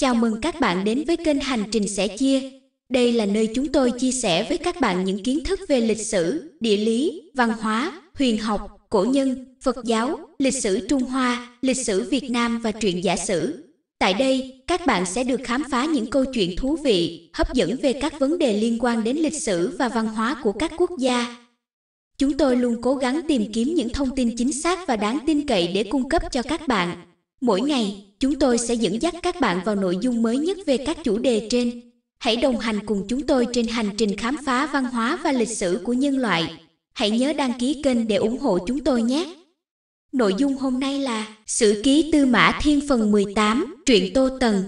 Chào mừng các bạn đến với kênh Hành Trình Sẻ Chia. Đây là nơi chúng tôi chia sẻ với các bạn những kiến thức về lịch sử, địa lý, văn hóa, huyền học, cổ nhân, Phật giáo, lịch sử Trung Hoa, lịch sử Việt Nam và truyện giả sử. Tại đây, các bạn sẽ được khám phá những câu chuyện thú vị, hấp dẫn về các vấn đề liên quan đến lịch sử và văn hóa của các quốc gia. Chúng tôi luôn cố gắng tìm kiếm những thông tin chính xác và đáng tin cậy để cung cấp cho các bạn. Mỗi ngày, chúng tôi sẽ dẫn dắt các bạn vào nội dung mới nhất về các chủ đề trên. Hãy đồng hành cùng chúng tôi trên hành trình khám phá văn hóa và lịch sử của nhân loại. Hãy nhớ đăng ký kênh để ủng hộ chúng tôi nhé. Nội dung hôm nay là Sử Ký Tư Mã Thiên phần 18, truyện Tô Tần.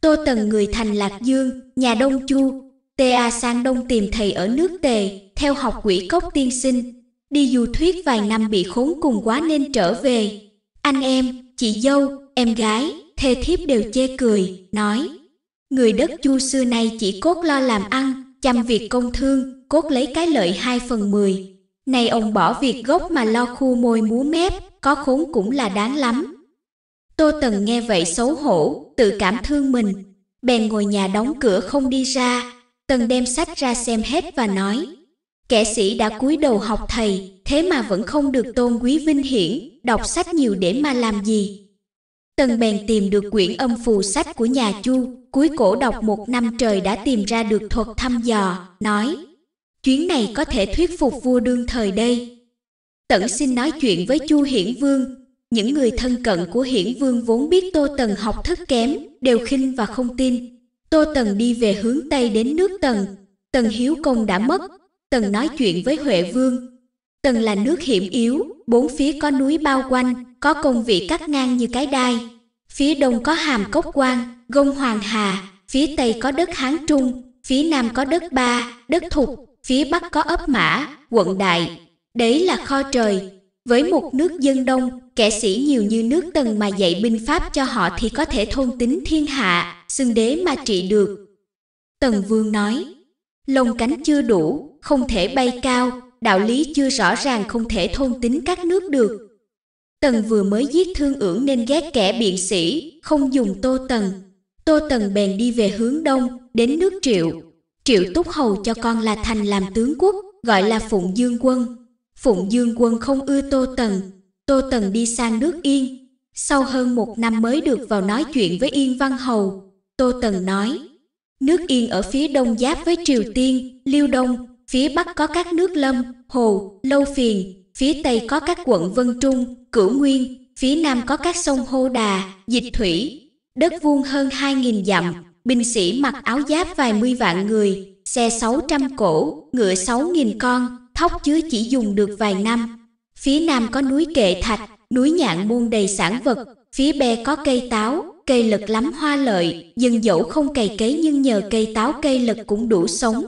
Tô Tần người thành Lạc Dương, nhà Đông Chu, Ta sang Đông tìm thầy ở nước Tề, theo học quỷ cốc tiên sinh. Đi du thuyết vài năm bị khốn cùng quá nên trở về. Anh em, chị dâu, em gái, thê thiếp đều chê cười, nói: người đất Chu xưa nay chỉ cốt lo làm ăn, chăm việc công thương, cốt lấy cái lợi 2/10. Nay ông bỏ việc gốc mà lo khu môi múa mép, có khốn cũng là đáng lắm. Tô Tần nghe vậy xấu hổ, tự cảm thương mình, bèn ngồi nhà đóng cửa không đi ra. Tần đem sách ra xem hết và nói: kẻ sĩ đã cúi đầu học thầy, thế mà vẫn không được tôn quý vinh hiển, đọc sách nhiều để mà làm gì? Tần bèn tìm được quyển âm phù sách của nhà Chu, cúi cổ đọc 1 năm trời đã tìm ra được thuật thăm dò, nói: chuyến này có thể thuyết phục vua đương thời đây. Tần xin nói chuyện với Chu Hiển Vương. Những người thân cận của Hiển Vương vốn biết Tô Tần học thức kém, đều khinh và không tin. Tô Tần đi về hướng Tây đến nước Tần. Tần hiếu công đã mất. Tần nói chuyện với Huệ Vương. Tần là nước hiểm yếu, 4 phía có núi bao quanh, có công vị cắt ngang như cái đai. Phía đông có Hàm Cốc Quan, Gông Hoàng Hà, phía tây có đất Hán Trung, phía nam có đất Ba, đất Thục, phía bắc có ấp Mã, quận Đại. Đấy là kho trời. Với một nước dân đông, kẻ sĩ nhiều như nước Tần mà dạy binh pháp cho họ thì có thể thôn tính thiên hạ, xưng đế mà trị được. Tần Vương nói: lông cánh chưa đủ, không thể bay cao, đạo lý chưa rõ ràng không thể thôn tính các nước được. Tần vừa mới giết Thương Ưỡng nên ghét kẻ biện sĩ, không dùng Tô Tần. Tô Tần bèn đi về hướng đông, đến nước Triệu. Triệu túc hầu cho con là Thành làm tướng quốc, gọi là Phụng Dương Quân. Phụng Dương Quân không ưa Tô Tần. Tô Tần đi sang nước Yên. Sau hơn 1 năm mới được vào nói chuyện với Yên Văn Hầu. Tô Tần nói: nước Yên ở phía đông giáp với Triều Tiên, Liêu Đông, phía bắc có các nước Lâm, Hồ, Lâu Phiền, phía tây có các quận Vân Trung, Cửu Nguyên, phía nam có các sông Hô Đà, Dịch Thủy. Đất vuông hơn 2000 dặm, binh sĩ mặc áo giáp vài mươi vạn người, xe 600 cỗ, ngựa 6000 con, thóc chứa chỉ dùng được vài năm. Phía nam có núi Kệ Thạch, núi Nhạn Môn đầy sản vật, phía bè có cây táo, cây lật lắm hoa lợi, dân dẫu không cày cấy nhưng nhờ cây táo cây lật cũng đủ sống.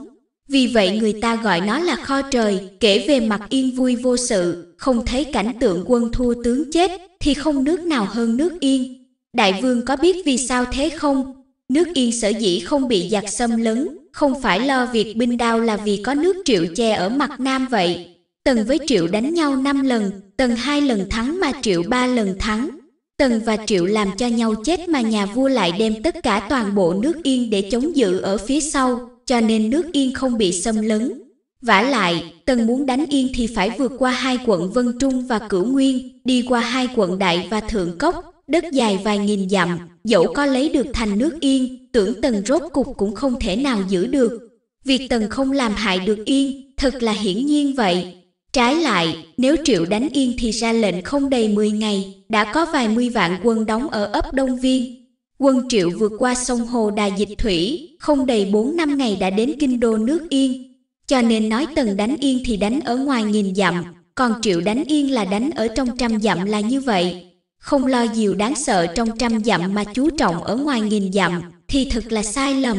Vì vậy người ta gọi nó là kho trời. Kể về mặt Yên vui vô sự, không thấy cảnh tượng quân thua tướng chết, thì không nước nào hơn nước Yên. Đại vương có biết vì sao thế không? Nước Yên sở dĩ không bị giặc xâm lấn, không phải lo việc binh đao là vì có nước Triệu che ở mặt nam vậy. Tần với Triệu đánh nhau 5 lần, Tần 2 lần thắng mà Triệu 3 lần thắng. Tần và Triệu làm cho nhau chết mà nhà vua lại đem tất cả toàn bộ nước Yên để chống giữ ở phía sau, cho nên nước Yên không bị xâm lấn. Vả lại, Tần muốn đánh Yên thì phải vượt qua 2 quận Vân Trung và Cửu Nguyên, đi qua 2 quận Đại và Thượng Cốc, đất dài vài nghìn dặm, dẫu có lấy được thành nước Yên, tưởng Tần rốt cục cũng không thể nào giữ được. Việc Tần không làm hại được Yên, thật là hiển nhiên vậy. Trái lại, nếu Triệu đánh Yên thì ra lệnh không đầy 10 ngày, đã có vài mươi vạn quân đóng ở ấp Đông Viên. Quân Triệu vượt qua sông Hồ Đà Dịch Thủy, không đầy 4-5 ngày đã đến kinh đô nước Yên. Cho nên nói Tần đánh Yên thì đánh ở ngoài 1000 dặm, còn Triệu đánh Yên là đánh ở trong 100 dặm là như vậy. Không lo dìu đáng sợ trong 100 dặm mà chú trọng ở ngoài 1000 dặm, thì thật là sai lầm.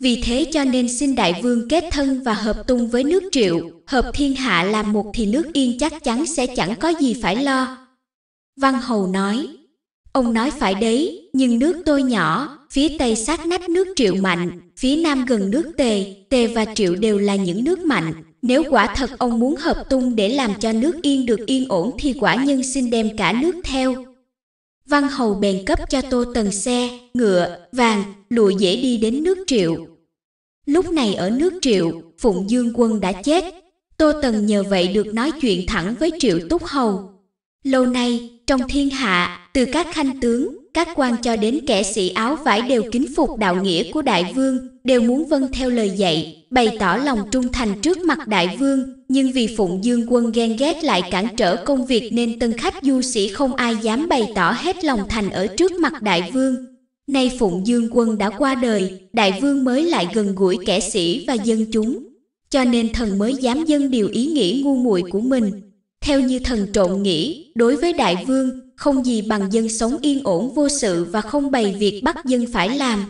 Vì thế cho nên xin đại vương kết thân và hợp tung với nước Triệu, hợp thiên hạ làm một thì nước Yên chắc chắn sẽ chẳng có gì phải lo. Văn Hầu nói: ông nói phải đấy, nhưng nước tôi nhỏ, phía tây sát nách nước Triệu mạnh, phía nam gần nước Tề, Tề và Triệu đều là những nước mạnh. Nếu quả thật ông muốn hợp tung để làm cho nước Yên được yên ổn thì quả nhân xin đem cả nước theo. Văn Hầu bèn cấp cho Tô Tần xe, ngựa, vàng, lụa dễ đi đến nước Triệu. Lúc này ở nước Triệu, Phụng Dương Quân đã chết. Tô Tần nhờ vậy được nói chuyện thẳng với Triệu Túc Hầu. Lâu nay, trong thiên hạ, từ các khanh tướng, các quan cho đến kẻ sĩ áo vải đều kính phục đạo nghĩa của đại vương, đều muốn vâng theo lời dạy, bày tỏ lòng trung thành trước mặt đại vương, nhưng vì Phụng Dương Quân ghen ghét lại cản trở công việc nên tân khách du sĩ không ai dám bày tỏ hết lòng thành ở trước mặt đại vương. Nay Phụng Dương Quân đã qua đời, đại vương mới lại gần gũi kẻ sĩ và dân chúng, cho nên thần mới dám dâng điều ý nghĩ ngu muội của mình. Theo như thần trộn nghĩ, đối với đại vương, không gì bằng dân sống yên ổn vô sự và không bày việc bắt dân phải làm.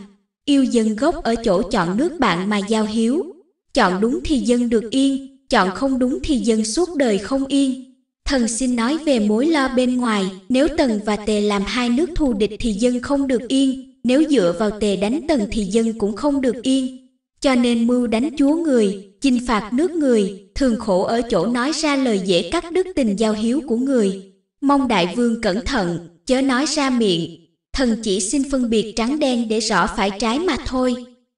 Yêu dân gốc ở chỗ chọn nước bạn mà giao hiếu. Chọn đúng thì dân được yên, chọn không đúng thì dân suốt đời không yên. Thần xin nói về mối lo bên ngoài, nếu Tần và Tề làm hai nước thù địch thì dân không được yên, nếu dựa vào Tề đánh Tần thì dân cũng không được yên. Cho nên mưu đánh chúa người, chinh phạt nước người, thường khổ ở chỗ nói ra lời dễ cắt đứt tình giao hiếu của người. Mong đại vương cẩn thận, chớ nói ra miệng. Thần chỉ xin phân biệt trắng đen để rõ phải trái mà thôi.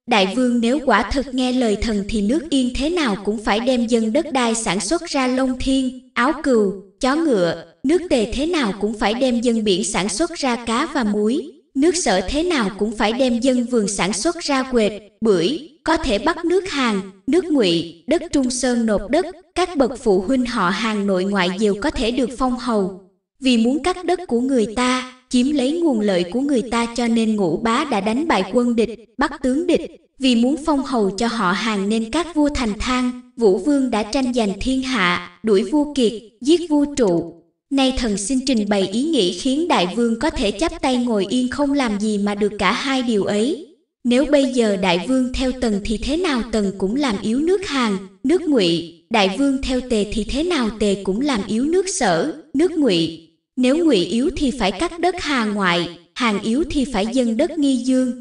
Đại vương nếu quả thực nghe lời thần thì nước Yên thế nào cũng phải đem dân đất đai sản xuất ra lông thiên, áo cừu, chó ngựa. Nước Tề thế nào cũng phải đem dân biển sản xuất ra cá và muối. Nước Sở thế nào cũng phải đem dân vườn sản xuất ra quệt, bưởi. Có thể bắt nước Hàn, nước Ngụy, đất Trung Sơn nộp đất. Các bậc phụ huynh họ hàng nội ngoại đều có thể được phong hầu. Vì muốn cắt đất của người ta, chiếm lấy nguồn lợi của người ta cho nên Ngũ Bá đã đánh bại quân địch, bắt tướng địch. Vì muốn phong hầu cho họ hàng nên các vua thành thang, Vũ Vương đã tranh giành thiên hạ, đuổi vua Kiệt, giết vua Trụ. Nay thần xin trình bày ý nghĩ khiến đại vương có thể chắp tay ngồi yên không làm gì mà được cả hai điều ấy. Nếu bây giờ đại vương theo Tần thì thế nào Tần cũng làm yếu nước Hàn, nước Ngụy, đại vương theo Tề thì thế nào Tề cũng làm yếu nước Sở, nước Ngụy. Nếu Ngụy yếu thì phải cắt đất Hà Ngoại, Hàn yếu thì phải dâng đất Nghi Dương.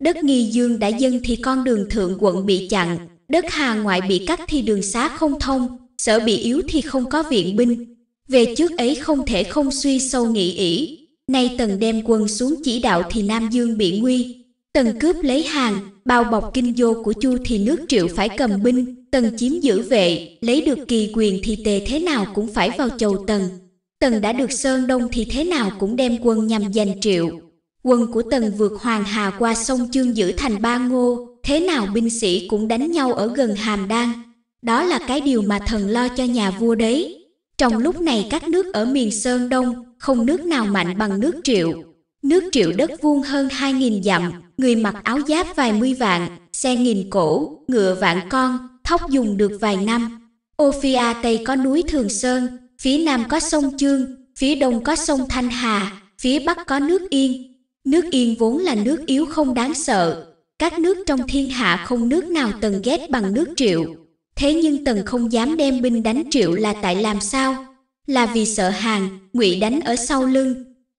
Đất Nghi Dương đã dâng thì con đường thượng quận bị chặn, đất Hà Ngoại bị cắt thì đường xá không thông, Sở bị yếu thì không có viện binh. Về trước ấy không thể không suy sâu nghĩ ỹ. Nay Tần đem quân xuống chỉ đạo thì Nam Dương bị nguy. Tần cướp lấy Hàn, bao bọc kinh đô của Chu thì nước Triệu phải cầm binh. Tần chiếm giữ Vệ, lấy được Kỳ Quyền thì Tề thế nào cũng phải vào chầu Tần. Tần đã được Sơn Đông thì thế nào cũng đem quân nhằm giành Triệu. Quân của Tần vượt Hoàng Hà qua sông Chương giữ thành Ba Ngô, thế nào binh sĩ cũng đánh nhau ở gần Hàm Đan. Đó là cái điều mà thần lo cho nhà vua đấy. Trong lúc này các nước ở miền Sơn Đông, không nước nào mạnh bằng nước Triệu. Nước Triệu đất vuông hơn 2.000 dặm, người mặc áo giáp vài mươi vạn, xe nghìn cỗ, ngựa vạn con, thóc dùng được vài năm. Ô Phi A Tây có núi Thường Sơn, phía Nam có sông Chương, phía Đông có sông Thanh Hà, phía Bắc có nước Yên. Nước Yên vốn là nước yếu không đáng sợ. Các nước trong thiên hạ không nước nào Tần ghét bằng nước Triệu. Thế nhưng Tần không dám đem binh đánh Triệu là tại làm sao? Là vì sợ Hàn, Ngụy đánh ở sau lưng.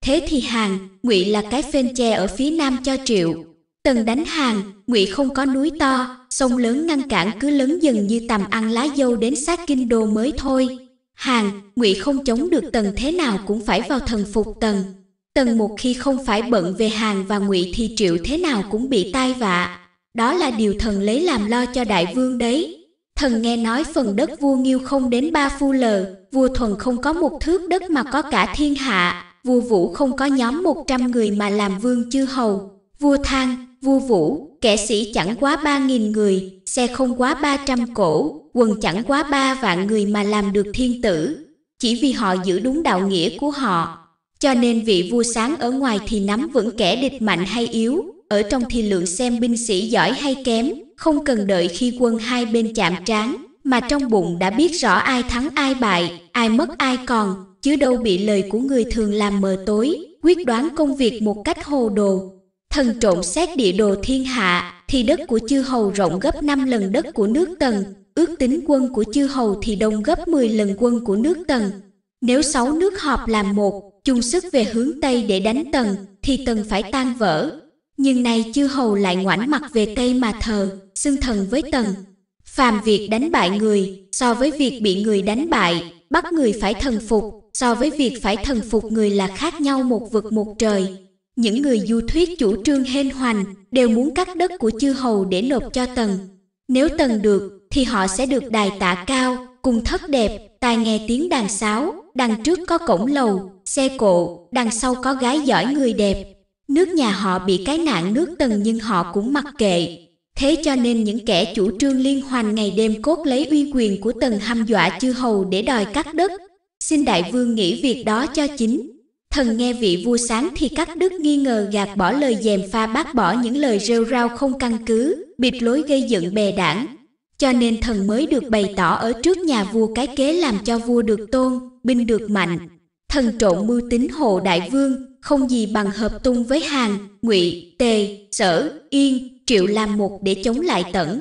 Thế thì Hàn, Ngụy là cái phên che ở phía Nam cho Triệu. Tần đánh Hàn, Ngụy không có núi to, sông lớn ngăn cản cứ lớn dần như tầm ăn lá dâu đến sát kinh đô mới thôi. Hàn, Ngụy không chống được Tần thế nào cũng phải vào thần phục Tần. Tần một khi không phải bận về Hàn và Ngụy thì Triệu thế nào cũng bị tai vạ. Đó là điều thần lấy làm lo cho đại vương đấy. Thần nghe nói phần đất vua Nghiêu không đến 3 phu lờ, vua Thuần không có 1 thước đất mà có cả thiên hạ, vua Vũ không có nhóm 100 người mà làm vương chư hầu, vua Thang, vua Vũ, kẻ sĩ chẳng quá 3.000 người, xe không quá 300 cỗ, quần chẳng quá 3 vạn người mà làm được thiên tử, chỉ vì họ giữ đúng đạo nghĩa của họ. Cho nên vị vua sáng ở ngoài thì nắm vững kẻ địch mạnh hay yếu, ở trong thì lượng xem binh sĩ giỏi hay kém, không cần đợi khi quân hai bên chạm trán, mà trong bụng đã biết rõ ai thắng ai bại, ai mất ai còn, chứ đâu bị lời của người thường làm mờ tối, quyết đoán công việc một cách hồ đồ. Thần trộn xét địa đồ thiên hạ, thì đất của chư hầu rộng gấp 5 lần đất của nước Tần, ước tính quân của chư hầu thì đông gấp 10 lần quân của nước Tần. Nếu 6 nước họp làm một, chung sức về hướng Tây để đánh Tần, thì Tần phải tan vỡ. Nhưng nay chư hầu lại ngoảnh mặt về Tây mà thờ, xưng thần với Tần. Phàm việc đánh bại người, so với việc bị người đánh bại, bắt người phải thần phục, so với việc phải thần phục người là khác nhau một vực một trời. Những người du thuyết chủ trương hên hoành đều muốn cắt đất của chư hầu để nộp cho Tần. Nếu Tần được, thì họ sẽ được đài tạ cao, cung thất đẹp, tai nghe tiếng đàn sáo, đằng trước có cổng lầu, xe cộ, đằng sau có gái giỏi người đẹp. Nước nhà họ bị cái nạn nước Tần nhưng họ cũng mặc kệ. Thế cho nên những kẻ chủ trương liên hoan ngày đêm cốt lấy uy quyền của Tần hăm dọa chư hầu để đòi cắt đất. Xin đại vương nghĩ việc đó cho chính. Thần nghe vị vua sáng thì cắt đứt, nghi ngờ gạt bỏ lời gièm pha, bác bỏ những lời rêu rao không căn cứ, bịt lối gây dựng bè đảng. Cho nên thần mới được bày tỏ ở trước nhà vua cái kế làm cho vua được tôn, binh được mạnh. Thần trộn mưu tính hộ đại vương, không gì bằng hợp tung với Hàn, Ngụy, Tề, Sở, Yên, Triệu làm một để chống lại Tần.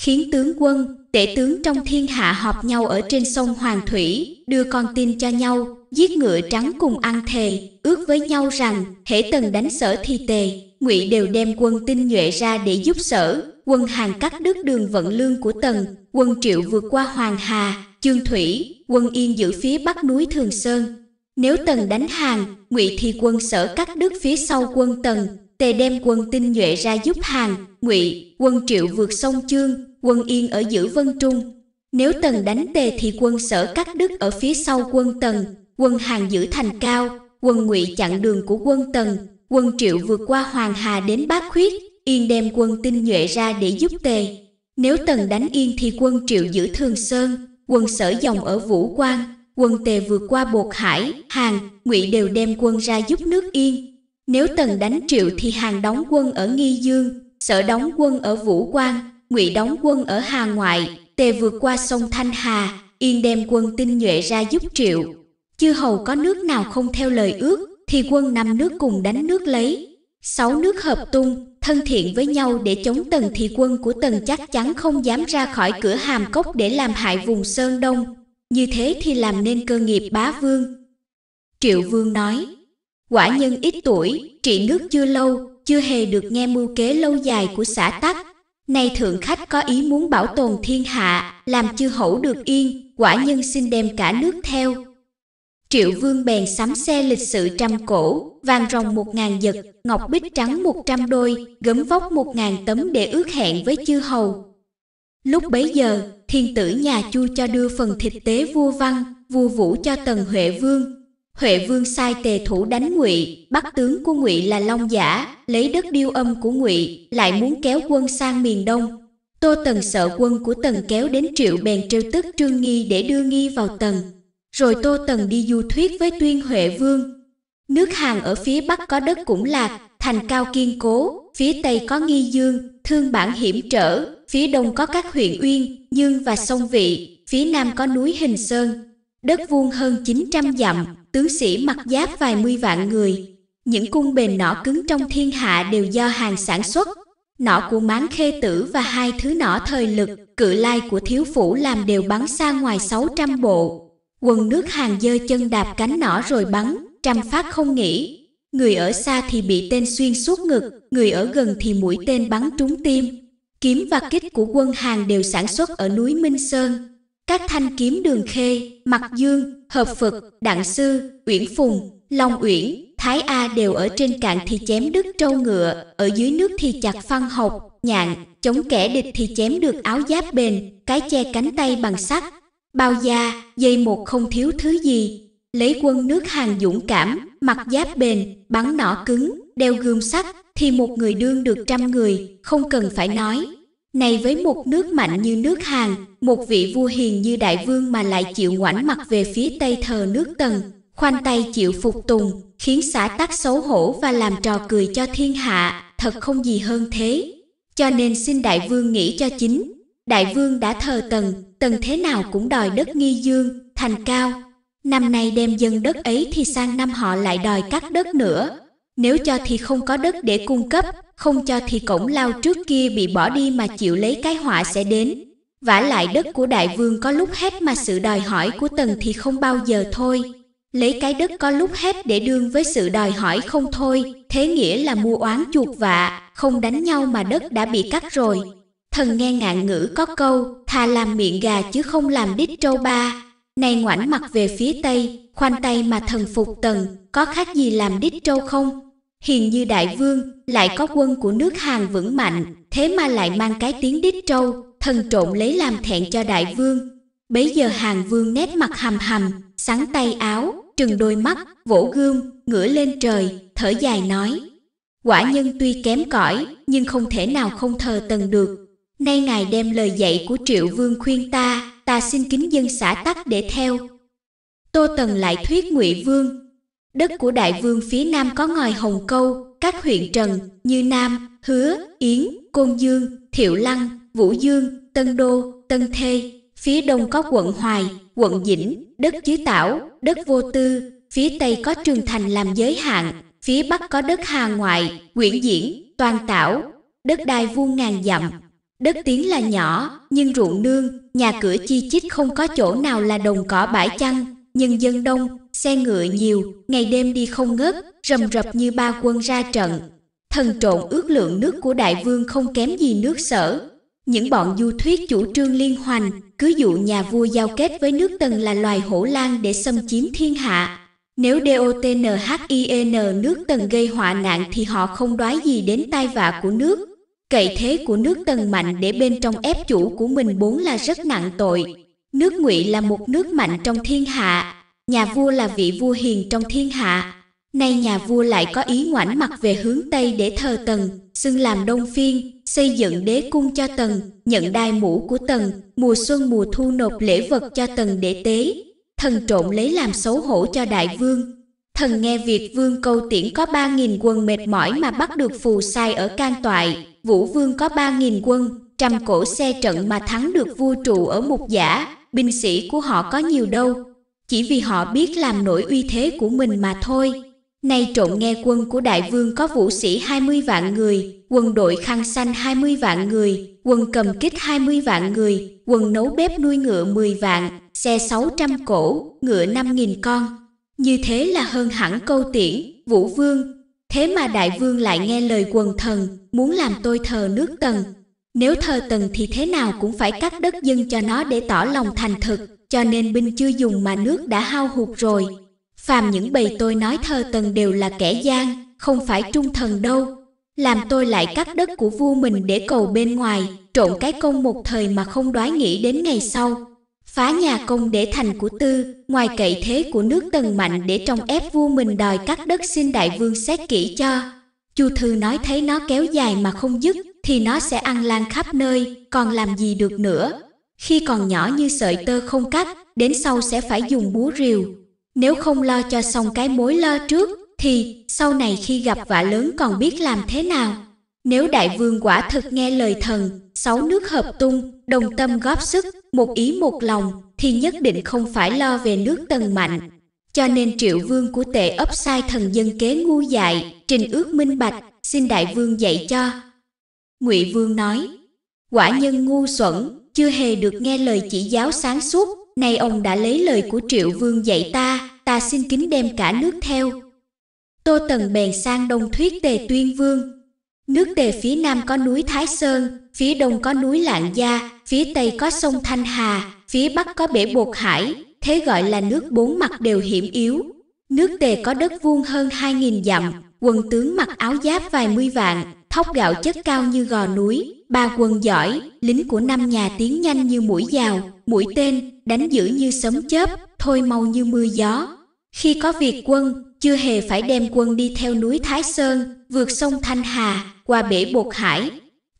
Khiến tướng quân, tể tướng trong thiên hạ họp nhau ở trên sông Hoàng Thủy, đưa con tin cho nhau, giết ngựa trắng cùng ăn thề, ước với nhau rằng hễ Tần đánh Sở thì Tề, Ngụy đều đem quân tinh nhuệ ra để giúp Sở, quân Hàn cắt đứt đường vận lương của Tần, quân Triệu vượt qua Hoàng Hà, Chương Thủy, quân Yên giữ phía bắc núi Thường Sơn. Nếu Tần đánh Hàn, Ngụy thì quân Sở cắt đứt phía sau quân Tần, Tề đem quân tinh nhuệ ra giúp Hàn, Ngụy, quân Triệu vượt sông Chương, quân Yên ở giữ Vân Trung. Nếu Tần đánh Tề thì quân Sở cắt đứt ở phía sau quân Tần, quân Hàn giữ Thành Cao, quân Ngụy chặn đường của quân Tần, quân Triệu vượt qua Hoàng Hà đến Bát Khuyết, Yên đem quân tinh nhuệ ra để giúp Tề. Nếu Tần đánh Yên thì quân Triệu giữ Thường Sơn, quân Sở dòng ở Vũ Quan, quân Tề vượt qua Bột Hải, Hàn, Ngụy đều đem quân ra giúp nước Yên. Nếu Tần đánh Triệu thì Hàn đóng quân ở Nghi Dương, Sở đóng quân ở Vũ Quan, Ngụy đóng quân ở Hà Ngoại, Tề vượt qua sông Thanh Hà, Yên đem quân tinh nhuệ ra giúp Triệu. Chư hầu có nước nào không theo lời ước thì quân năm nước cùng đánh nước lấy. 6 nước hợp tung, thân thiện với nhau để chống Tần thì quân của Tần chắc chắn không dám ra khỏi cửa Hàm Cốc để làm hại vùng Sơn Đông. Như thế thì làm nên cơ nghiệp bá vương. Triệu Vương nói: Quả nhân ít tuổi, trị nước chưa lâu, chưa hề được nghe mưu kế lâu dài của xã Tắc. Nay thượng khách có ý muốn bảo tồn thiên hạ, làm chư hầu được yên, quả nhân xin đem cả nước theo. Triệu Vương bèn sắm xe lịch sự 100 cổ, vàng ròng 1000 giật, ngọc bích trắng 100 đôi, gấm vóc 1000 tấm để ước hẹn với chư hầu. Lúc bấy giờ, thiên tử nhà Chu cho đưa phần thịt tế vua Văn, vua Vũ cho Tần Huệ Vương. Huệ Vương sai Tề thủ đánh Ngụy, bắt tướng của Ngụy là Long Giả, lấy đất Điêu Âm của Ngụy, lại muốn kéo quân sang miền Đông. Tô Tần sợ quân của Tần kéo đến Triệu bèn trêu tức Trương Nghi để đưa Nghi vào Tần. Rồi Tô Tần đi du thuyết với Tuyên Huệ Vương. Nước Hàn ở phía bắc có đất Cũng Lạc, Thành Cao kiên cố, phía tây có Nghi Dương, Thương Bản hiểm trở, phía đông có các huyện Uyên, Dương và Sông Vị, phía nam có núi Hình Sơn. Đất vuông hơn 900 dặm, tướng sĩ mặc giáp vài mươi vạn người. Những cung bền nỏ cứng trong thiên hạ đều do Hàn sản xuất. Nỏ của Mán Khê Tử và hai thứ nỏ thời Lực, Cự Lai của Thiếu Phủ làm đều bắn xa ngoài 600 bộ. Quân nước Hàn giơ chân đạp cánh nỏ rồi bắn, trăm phát không nghỉ. Người ở xa thì bị tên xuyên suốt ngực, người ở gần thì mũi tên bắn trúng tim. Kiếm và kích của quân Hàn đều sản xuất ở núi Minh Sơn. Các thanh kiếm Đường Khê, Mặc Dương, Hợp Phực, Đặng Sư, Uyển Phùng, Long Uyển, Thái A đều ở trên cạn thì chém đứt trâu ngựa, ở dưới nước thì chặt phăng hộc, nhạn, chống kẻ địch thì chém được áo giáp bền, cái che cánh tay bằng sắt. Bao da, dây một không thiếu thứ gì. Lấy quân nước Hàn dũng cảm, mặc giáp bền, bắn nỏ cứng, đeo gươm sắt, thì một người đương được 100 người, không cần phải nói. Này với một nước mạnh như nước Hàn, một vị vua hiền như đại vương mà lại chịu ngoảnh mặt về phía tây thờ nước Tần, khoanh tay chịu phục tùng, khiến xã Tắc xấu hổ và làm trò cười cho thiên hạ, thật không gì hơn thế. Cho nên xin đại vương nghĩ cho chính. Đại vương đã thờ Tần, Tần thế nào cũng đòi đất Nghi Dương, Thành Cao. Năm nay đem dân đất ấy thì sang năm họ lại đòi cắt đất nữa. Nếu cho thì không có đất để cung cấp, không cho thì Cổng Lao trước kia bị bỏ đi mà chịu lấy cái họa sẽ đến. Vả lại đất của đại vương có lúc hết mà sự đòi hỏi của Tần thì không bao giờ thôi. Lấy cái đất có lúc hết để đương với sự đòi hỏi không thôi, thế nghĩa là mua oán chuộc vạ, không đánh nhau mà đất đã bị cắt rồi. Thần nghe ngạn ngữ có câu, thà làm miệng gà chứ không làm đít trâu ba. Này ngoảnh mặt về phía Tây, khoanh tay mà thần phục Tần, có khác gì làm đích trâu không? Hiền như đại vương, lại có quân của nước Hàn vững mạnh, thế mà lại mang cái tiếng đích trâu, thần trộn lấy làm thẹn cho đại vương. Bấy giờ Hàn vương nét mặt hầm hầm, xắn tay áo, trừng đôi mắt, vỗ gươm, ngửa lên trời, thở dài nói. Quả nhân tuy kém cỏi, nhưng không thể nào không thờ Tần được. Nay ngài đem lời dạy của Triệu Vương khuyên ta, ta xin kính dân xã tắc để theo. Tô Tần lại thuyết Ngụy Vương. Đất của đại vương phía nam có ngòi Hồng Câu, các huyện Trần, như Nam, Hứa, Yến, Côn Dương, Thiệu Lăng, Vũ Dương, Tân Đô, Tân Thê. Phía đông có quận Hoài, quận Dĩnh, đất Chư Tảo, đất Vô Tư. Phía tây có Trường Thành làm giới hạn. Phía bắc có đất Hà Ngoại, Nguyễn Diễn, Toàn Tảo, đất đai vuông ngàn dặm. Đất Tiến là nhỏ, nhưng ruộng nương, nhà cửa chi chít không có chỗ nào là đồng cỏ bãi chăn. Nhân dân đông, xe ngựa nhiều, ngày đêm đi không ngớt, rầm rập như ba quân ra trận. Thần trộn ước lượng nước của đại vương không kém gì nước Sở. Những bọn du thuyết chủ trương liên hoành, cứ dụ nhà vua giao kết với nước Tần là loài hổ lang để xâm chiếm thiên hạ. Nếu DOTNHIN nước Tần gây họa nạn thì họ không đoái gì đến tai vạ của nước. Cậy thế của nước Tần mạnh để bên trong ép chủ của mình bốn là rất nặng tội. Nước Ngụy là một nước mạnh trong thiên hạ, nhà vua là vị vua hiền trong thiên hạ. Nay nhà vua lại có ý ngoảnh mặt về hướng Tây để thờ Tần, xưng làm Đông Phiên, xây dựng đế cung cho Tần, nhận đai mũ của Tần, mùa xuân mùa thu nộp lễ vật cho Tần để tế. Thần trộn lấy làm xấu hổ cho đại vương. Thần nghe việc vương Câu Tiễn có 3.000 quân mệt mỏi mà bắt được Phù Sai ở Can Toại, Vũ Vương có 3.000 quân, trăm cỗ xe trận mà thắng được vua Trụ ở Mục Giả. Binh sĩ của họ có nhiều đâu, chỉ vì họ biết làm nổi uy thế của mình mà thôi. Nay trộn nghe quân của đại vương có vũ sĩ 20 vạn người, quân đội khăn xanh 20 vạn người, quân cầm kích 20 vạn người, quân nấu bếp nuôi ngựa 10 vạn, xe 600 cỗ, ngựa 5.000 con. Như thế là hơn hẳn Câu Tiễn, Vũ Vương. Thế mà đại vương lại nghe lời quần thần, muốn làm tôi thờ nước Tần. Nếu thờ Tần thì thế nào cũng phải cắt đất dân cho nó để tỏ lòng thành thực, cho nên binh chưa dùng mà nước đã hao hụt rồi. Phàm những bầy tôi nói thờ Tần đều là kẻ gian, không phải trung thần đâu. Làm tôi lại cắt đất của vua mình để cầu bên ngoài, trộn cái công một thời mà không đoái nghĩ đến ngày sau. Phá nhà công để thành của tư, ngoài cậy thế của nước Tần mạnh để trong ép vua mình đòi cắt đất, xin đại vương xét kỹ cho. Chu Thư nói thấy nó kéo dài mà không dứt, thì nó sẽ ăn lan khắp nơi, còn làm gì được nữa. Khi còn nhỏ như sợi tơ không cắt, đến sau sẽ phải dùng búa rìu. Nếu không lo cho xong cái mối lo trước, thì sau này khi gặp vạ lớn còn biết làm thế nào. Nếu đại vương quả thực nghe lời thần, sáu nước hợp tung, đồng tâm góp sức, một ý một lòng, thì nhất định không phải lo về nước Tần mạnh. Cho nên Triệu Vương của Tệ ấp sai thần dân kế ngu dại, trình ước minh bạch, xin đại vương dạy cho. Ngụy Vương nói, quả nhân ngu xuẩn, chưa hề được nghe lời chỉ giáo sáng suốt, nay ông đã lấy lời của Triệu Vương dạy ta, ta xin kính đem cả nước theo. Tô Tần bèn sang đông thuyết Tề Tuyên Vương. Nước Tề phía nam có núi Thái Sơn, phía đông có núi Lạng Gia, phía tây có sông Thanh Hà, phía bắc có bể Bột Hải, thế gọi là nước bốn mặt đều hiểm yếu. Nước Tề có đất vuông hơn 2.000 dặm, quân tướng mặc áo giáp vài mươi vạn, thóc gạo chất cao như gò núi, ba quân giỏi, lính của năm nhà tiến nhanh như mũi dào, mũi tên, đánh dữ như sấm chớp, thôi mau như mưa gió. Khi có việc quân, chưa hề phải đem quân đi theo núi Thái Sơn, vượt sông Thanh Hà, qua bể Bột Hải.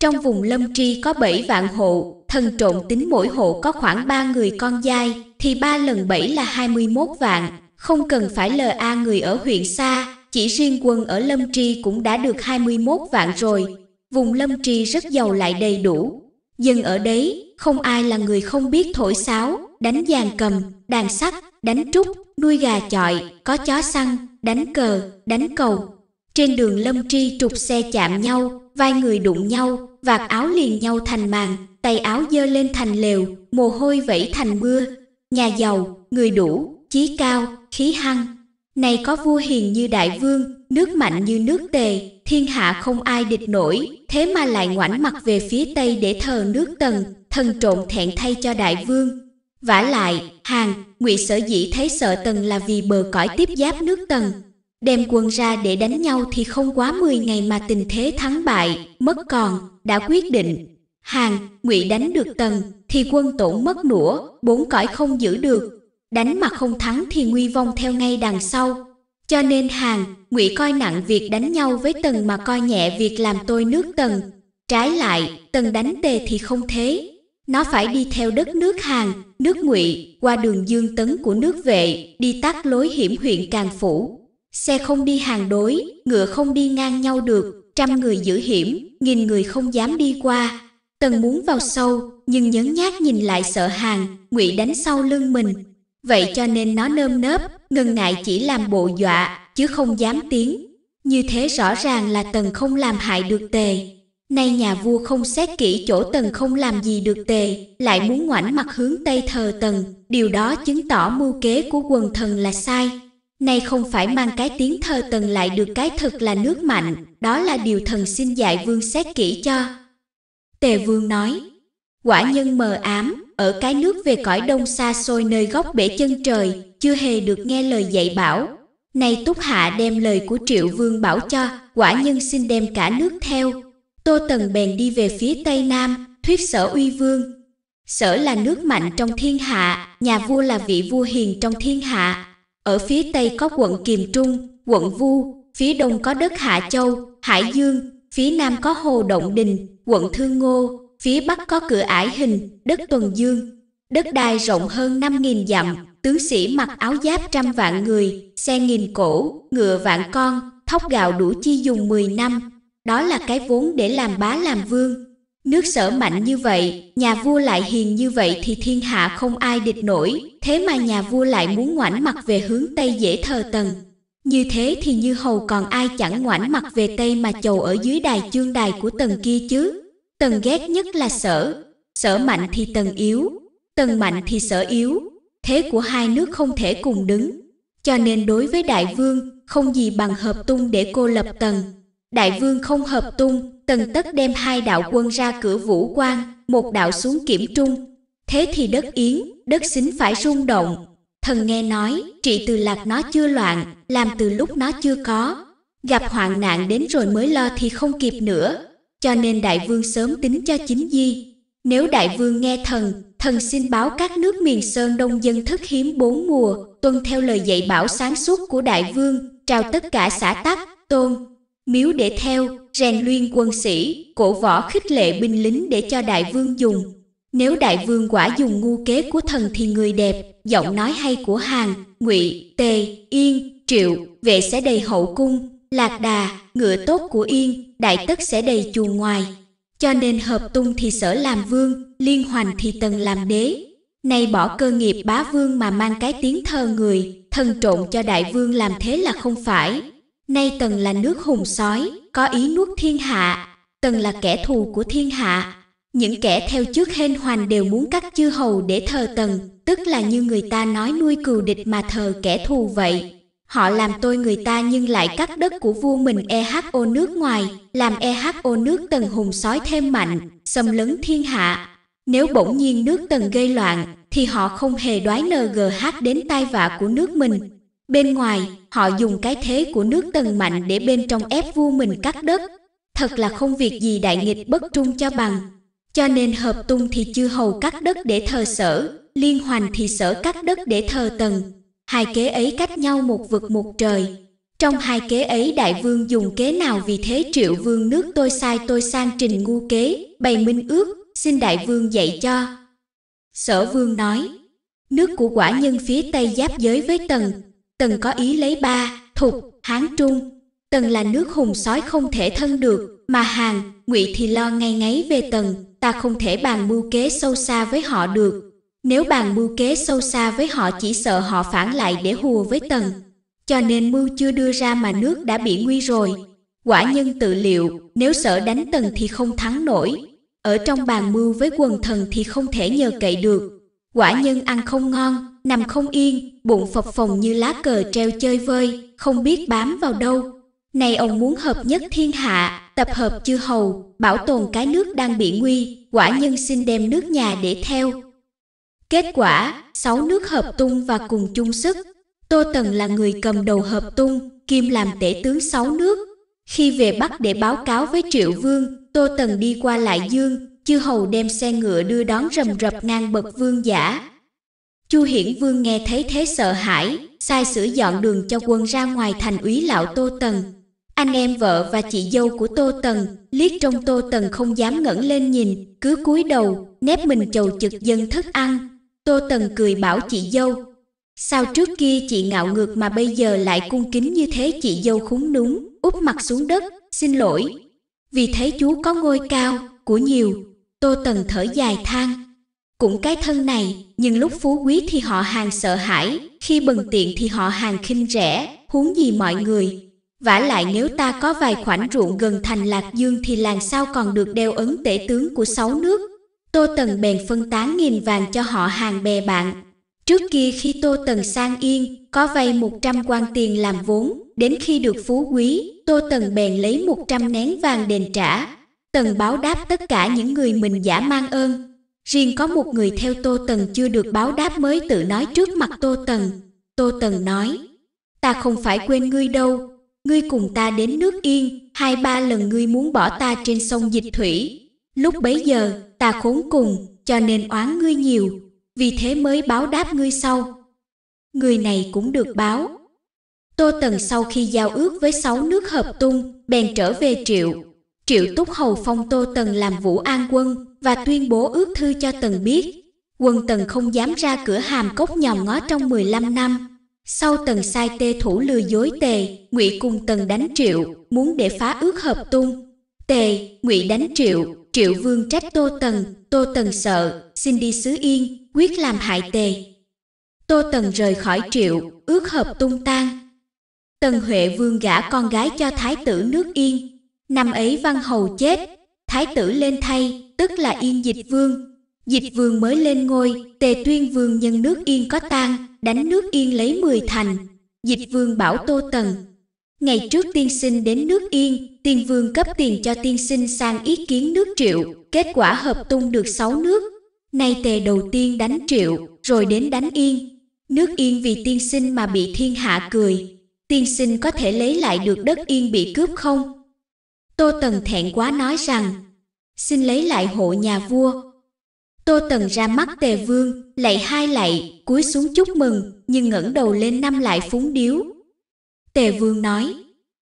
Trong vùng Lâm Tri có 7 vạn hộ, thần trộn tính mỗi hộ có khoảng 3 người con giai, thì 3 lần 7 là 21 vạn, không cần phải LA người ở huyện xa. Chỉ riêng quân ở Lâm Tri cũng đã được 21 vạn rồi. Vùng Lâm Tri rất giàu lại đầy đủ. Dân ở đấy, không ai là người không biết thổi sáo, đánh giàn cầm, đàn sắt, đánh trúc, nuôi gà chọi, có chó săn, đánh cờ, đánh cầu. Trên đường Lâm Tri trục xe chạm nhau, vai người đụng nhau, vạt áo liền nhau thành màn, tay áo dơ lên thành lều, mồ hôi vẩy thành mưa. Nhà giàu, người đủ, chí cao, khí hăng. Này có vua hiền như đại vương, nước mạnh như nước Tề, thiên hạ không ai địch nổi, thế mà lại ngoảnh mặt về phía Tây để thờ nước Tần, thần trộn thẹn thay cho đại vương. Vả lại, Hàn, Nguyệt sở dĩ thấy sợ Tần là vì bờ cõi tiếp giáp nước Tần. Đem quân ra để đánh nhau thì không quá 10 ngày mà tình thế thắng bại, mất còn, đã quyết định. Hàn, Ngụy đánh được Tần, thì quân tổn mất nửa, 4 cõi không giữ được. Đánh mà không thắng thì nguy vong theo ngay đằng sau. Cho nên Hàn, Ngụy coi nặng việc đánh nhau với Tần mà coi nhẹ việc làm tôi nước Tần. Trái lại, Tần đánh Tề thì không thế. Nó phải đi theo đất nước Hàn, nước Ngụy, qua đường Dương Tấn của nước Vệ, đi tắt lối hiểm huyện Càn Phủ. Xe không đi hàng đối, ngựa không đi ngang nhau được, 100 người giữ hiểm, 1000 người không dám đi qua. Tần muốn vào sâu, nhưng nhấn nhác nhìn lại sợ Hàn, Ngụy đánh sau lưng mình. Vậy cho nên nó nơm nớp, ngần ngại chỉ làm bộ dọa, chứ không dám tiến. Như thế rõ ràng là Tần không làm hại được Tề. Nay nhà vua không xét kỹ chỗ Tần không làm gì được Tề, lại muốn ngoảnh mặt hướng Tây thờ Tần, điều đó chứng tỏ mưu kế của quần thần là sai. Nay không phải mang cái tiếng thờ Tần lại được cái thật là nước mạnh, đó là điều thần xin dạy vương xét kỹ cho. Tề vương nói, quả nhân mờ ám, ở cái nước về cõi đông xa xôi nơi góc bể chân trời, chưa hề được nghe lời dạy bảo. Nay Túc Hạ đem lời của Triệu Vương bảo cho, quả nhân xin đem cả nước theo. Tô Tần bèn đi về phía Tây Nam, thuyết Sở Uy Vương. Sở là nước mạnh trong thiên hạ, nhà vua là vị vua hiền trong thiên hạ. Ở phía Tây có quận Kiềm Trung, quận Vu, phía Đông có đất Hạ Châu, Hải Dương, phía Nam có hồ Động Đình, quận Thương Ngô, phía Bắc có cửa Ải Hình, đất Tuần Dương. Đất đai rộng hơn 5000 dặm, tướng sĩ mặc áo giáp 100 vạn người, xe 1000 cỗ, ngựa 10000 con, thóc gạo đủ chi dùng 10 năm. Đó là cái vốn để làm bá làm vương. Nước Sở mạnh như vậy, nhà vua lại hiền như vậy thì thiên hạ không ai địch nổi, thế mà nhà vua lại muốn ngoảnh mặt về hướng Tây dễ thờ Tần. Như thế thì Như Hầu còn ai chẳng ngoảnh mặt về Tây mà chầu ở dưới đài chương đài của Tần kia chứ. Tần ghét nhất là Sở. Sở mạnh thì Tần yếu, Tần mạnh thì Sở yếu. Thế của hai nước không thể cùng đứng. Cho nên đối với đại vương, không gì bằng hợp tung để cô lập Tần. Đại vương không hợp tung, Tần tất đem 2 đạo quân ra cửa Vũ Quan, 1 đạo xuống Kiểm Trung. Thế thì đất Yến, đất Xính phải rung động. Thần nghe nói, trị từ lạc nó chưa loạn, làm từ lúc nó chưa có. Gặp hoạn nạn đến rồi mới lo thì không kịp nữa. Cho nên đại vương sớm tính cho chính di. Nếu đại vương nghe thần, thần xin báo các nước miền Sơn Đông dân thức hiếm 4 mùa, tuân theo lời dạy bảo sáng suốt của đại vương, trao tất cả xã tắc, tôn, miếu để theo, rèn luyện quân sĩ, cổ võ khích lệ binh lính để cho đại vương dùng. Nếu đại vương quả dùng ngu kế của thần thì người đẹp, giọng nói hay của Hàn, Ngụy, Tề, Yên, Triệu, Vệ sẽ đầy hậu cung, lạc đà, ngựa tốt của Yên, đại tất sẽ đầy chuồng ngoài. Cho nên hợp tung thì Sở làm vương, liên hoành thì Tần làm đế. Nay bỏ cơ nghiệp bá vương mà mang cái tiếng thờ người, thần trộn cho đại vương làm thế là không phải. Nay Tần là nước hùng sói, có ý nuốt thiên hạ. Tần là kẻ thù của thiên hạ. Những kẻ theo trước hên hoành đều muốn cắt chư hầu để thờ Tần, tức là như người ta nói nuôi cừu địch mà thờ kẻ thù vậy. Họ làm tôi người ta nhưng lại cắt đất của vua mình EHO nước ngoài, làm EHO nước Tần hùng sói thêm mạnh, xâm lấn thiên hạ. Nếu bỗng nhiên nước Tần gây loạn, thì họ không hề đoái NGH đến tai vạ của nước mình. Bên ngoài, họ dùng cái thế của nước Tần mạnh để bên trong ép vua mình cắt đất. Thật là không việc gì đại nghịch bất trung cho bằng. Cho nên hợp tung thì chư hầu cắt đất để thờ Sở, liên hoành thì Sở cắt đất để thờ Tần. Hai kế ấy cách nhau một vực một trời. Trong hai kế ấy đại vương dùng kế nào vì thế Triệu Vương nước tôi sai tôi sang trình ngu kế, bày minh ước, xin đại vương dạy cho. Sở Vương nói, nước của quả nhân phía Tây giáp giới với Tần. Tần có ý lấy Ba, Thục, Hán Trung. Tần là nước hùng sói không thể thân được, mà Hàn, Ngụy thì lo ngay ngáy về Tần, ta không thể bàn mưu kế sâu xa với họ được. Nếu bàn mưu kế sâu xa với họ chỉ sợ họ phản lại để hùa với Tần. Cho nên mưu chưa đưa ra mà nước đã bị nguy rồi. Quả nhân tự liệu, nếu Sở đánh Tần thì không thắng nổi. Ở trong bàn mưu với quần thần thì không thể nhờ cậy được. Quả nhân ăn không ngon, nằm không yên, bụng phập phồng như lá cờ treo chơi vơi, không biết bám vào đâu. Nay ông muốn hợp nhất thiên hạ, tập hợp chư hầu, bảo tồn cái nước đang bị nguy, quả nhân xin đem nước nhà để theo. Kết quả, 6 nước hợp tung và cùng chung sức. Tô Tần là người cầm đầu hợp tung, kiêm làm tể tướng 6 nước. Khi về Bắc để báo cáo với Triệu Vương, Tô Tần đi qua Lại Dương, chư hầu đem xe ngựa đưa đón rầm rập ngang bậc vương giả. Chu Hiển Vương nghe thấy thế sợ hãi, sai sửa dọn đường cho quân ra ngoài thành úy lão Tô Tần. Anh em vợ và chị dâu của Tô Tần liếc trông Tô Tần không dám ngẩng lên nhìn, cứ cúi đầu, nép mình chầu chực dâng thức ăn. Tô Tần cười bảo chị dâu: "Sao trước kia chị ngạo ngược mà bây giờ lại cung kính như thế?" Chị dâu khúng núm, úp mặt xuống đất: "Xin lỗi, vì thấy chú có ngôi cao, của nhiều." Tô Tần thở dài than: "Cũng cái thân này, nhưng lúc phú quý thì họ hàng sợ hãi, khi bần tiện thì họ hàng khinh rẻ, huống gì mọi người. Vả lại nếu ta có vài khoảnh ruộng gần thành Lạc Dương thì làm sao còn được đeo ấn tể tướng của 6 nước." Tô Tần bèn phân tán 1000 vàng cho họ hàng bè bạn. Trước kia khi Tô Tần sang Yên, có vay 100 quan tiền làm vốn, đến khi được phú quý, Tô Tần bèn lấy 100 nén vàng đền trả. Tần báo đáp tất cả những người mình giả mang ơn. Riêng có một người theo Tô Tần chưa được báo đáp mới tự nói trước mặt Tô Tần. Tô Tần nói: "Ta không phải quên ngươi đâu. Ngươi cùng ta đến nước Yên, 2-3 lần ngươi muốn bỏ ta trên sông Dịch Thủy. Lúc bấy giờ, ta khốn cùng, cho nên oán ngươi nhiều. Vì thế mới báo đáp ngươi sau." Người này cũng được báo. Tô Tần sau khi giao ước với 6 nước hợp tung, bèn trở về Triệu. Triệu Túc Hầu phong Tô Tần làm Vũ An Quân và tuyên bố ước thư cho Tần biết. Quân Tần không dám ra cửa Hàm Cốc nhòm ngó trong 15 năm. Sau Tần sai Tê Thủ lừa dối Tề, Ngụy cùng Tần đánh Triệu, muốn để phá ước hợp tung. Tề, Ngụy đánh Triệu, Triệu Vương trách Tô Tần, Tô Tần sợ, xin đi xứ Yên, quyết làm hại Tề. Tô Tần rời khỏi Triệu, ước hợp tung tan. Tần Huệ Vương gả con gái cho Thái tử nước Yên. Năm ấy Văn Hầu chết, Thái tử lên thay, tức là Yên Dịch Vương. Dịch Vương mới lên ngôi, Tề Tuyên Vương nhân nước Yên có tan, đánh nước Yên lấy 10 thành. Dịch Vương bảo Tô Tần: "Ngày trước tiên sinh đến nước Yên, tiên vương cấp tiền cho tiên sinh sang ý kiến nước Triệu, kết quả hợp tung được 6 nước. Nay Tề đầu tiên đánh Triệu, rồi đến đánh Yên. Nước Yên vì tiên sinh mà bị thiên hạ cười. Tiên sinh có thể lấy lại được đất Yên bị cướp không?" Tô Tần thẹn quá nói rằng: "Xin lấy lại hộ nhà vua." Tô Tần ra mắt Tề Vương, lạy 2 lạy, cúi xuống chúc mừng, nhưng ngẩng đầu lên 5 lại phúng điếu. Tề Vương nói: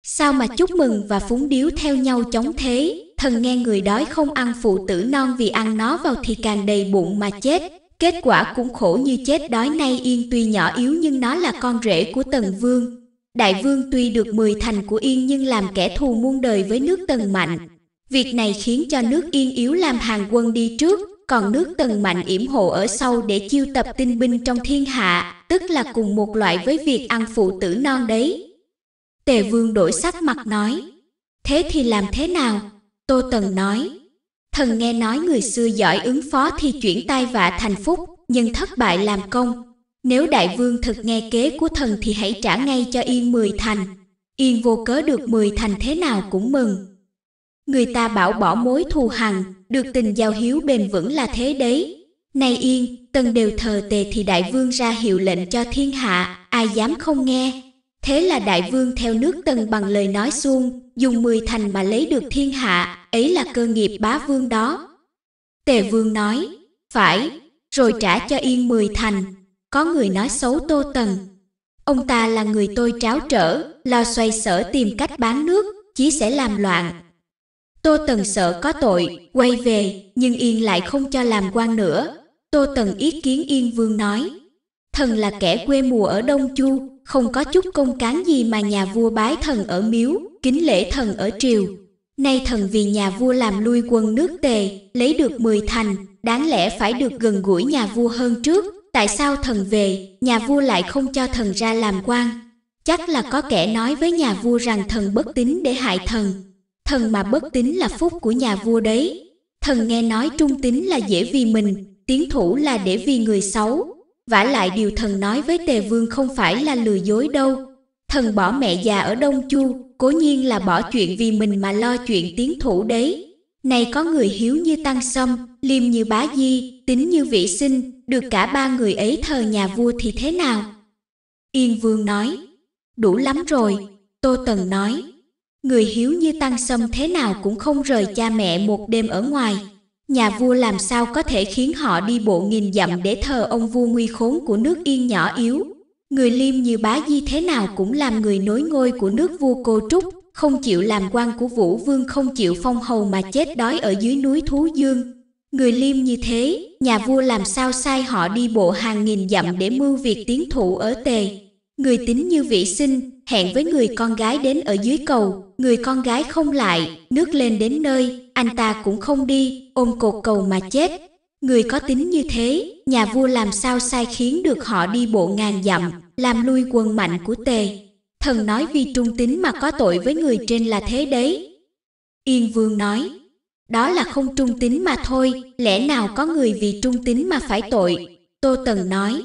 "Sao mà chúc mừng và phúng điếu theo nhau chống thế? Thần nghe người đói không ăn phụ tử non, vì ăn nó vào thì càng đầy bụng mà chết. Kết quả cũng khổ như chết đói. Nay Yên tuy nhỏ yếu nhưng nó là con rể của Tần Vương. Đại Vương tuy được 10 thành của Yên nhưng làm kẻ thù muôn đời với nước Tần mạnh. Việc này khiến cho nước Yên yếu làm hàng quân đi trước, còn nước Tần mạnh yểm hộ ở sau để chiêu tập tinh binh trong thiên hạ, tức là cùng một loại với việc ăn phụ tử non đấy." Tề Vương đổi sắc mặt nói: "Thế thì làm thế nào?" Tô Tần nói: "Thần nghe nói người xưa giỏi ứng phó thì chuyển tai vạ thành phúc, nhưng thất bại làm công. Nếu đại vương thực nghe kế của thần thì hãy trả ngay cho Yên 10 thành. Yên vô cớ được 10 thành thế nào cũng mừng. Người ta bảo bỏ mối thù hằn, được tình giao hiếu bền vững là thế đấy. Nay Yên, Tần đều thờ Tề thì đại vương ra hiệu lệnh cho thiên hạ, ai dám không nghe. Thế là đại vương theo nước Tần bằng lời nói suông, dùng 10 thành mà lấy được thiên hạ, ấy là cơ nghiệp bá vương đó." Tề Vương nói: "Phải, rồi trả cho Yên 10 thành. Có người nói xấu Tô Tần: "Ông ta là người tôi tráo trở, lo xoay sở tìm cách bán nước, chí sẽ làm loạn." Tô Tần sợ có tội, quay về, nhưng Yên lại không cho làm quan nữa. Tô Tần ý kiến Yên Vương nói: "Thần là kẻ quê mùa ở Đông Chu, không có chút công cán gì mà nhà vua bái thần ở miếu, kính lễ thần ở triều. Nay thần vì nhà vua làm lui quân nước Tề, lấy được 10 thành, đáng lẽ phải được gần gũi nhà vua hơn trước. Tại sao thần về, nhà vua lại không cho thần ra làm quan? Chắc là có kẻ nói với nhà vua rằng thần bất tín để hại thần. Thần mà bất tín là phúc của nhà vua đấy. Thần nghe nói trung tín là dễ vì mình, tiến thủ là để vì người xấu. Vả lại điều thần nói với Tề Vương không phải là lừa dối đâu. Thần bỏ mẹ già ở Đông Chu, cố nhiên là bỏ chuyện vì mình mà lo chuyện tiến thủ đấy. Này có người hiếu như Tăng Sâm, liêm như Bá Di, tín như Vĩ Sinh, được cả ba người ấy thờ nhà vua thì thế nào? Yên Vương nói, đủ lắm rồi. Tô Tần nói, người hiếu như Tăng Sâm thế nào cũng không rời cha mẹ một đêm ở ngoài. Nhà vua làm sao có thể khiến họ đi bộ 1000 dặm để thờ ông vua nguy khốn của nước Yên nhỏ yếu. Người liêm như Bá Di thế nào cũng làm người nối ngôi của nước vua Cô Trúc, không chịu làm quan của Vũ Vương, không chịu phong hầu mà chết đói ở dưới núi Thú Dương. Người liêm như thế, nhà vua làm sao sai họ đi bộ hàng nghìn dặm để mưu việc tiến thủ ở Tề. Người tín như Vĩ Sinh, hẹn với người con gái đến ở dưới cầu, người con gái không lại, nước lên đến nơi, anh ta cũng không đi, ôm cột cầu mà chết. Người có tính như thế, nhà vua làm sao sai khiến được họ đi bộ 1000 dặm, làm lui quân mạnh của Tề. Thần nói vì trung tín mà có tội với người trên là thế đấy. Yên Vương nói, đó là không trung tín mà thôi, lẽ nào có người vì trung tín mà phải tội. Tô Tần nói,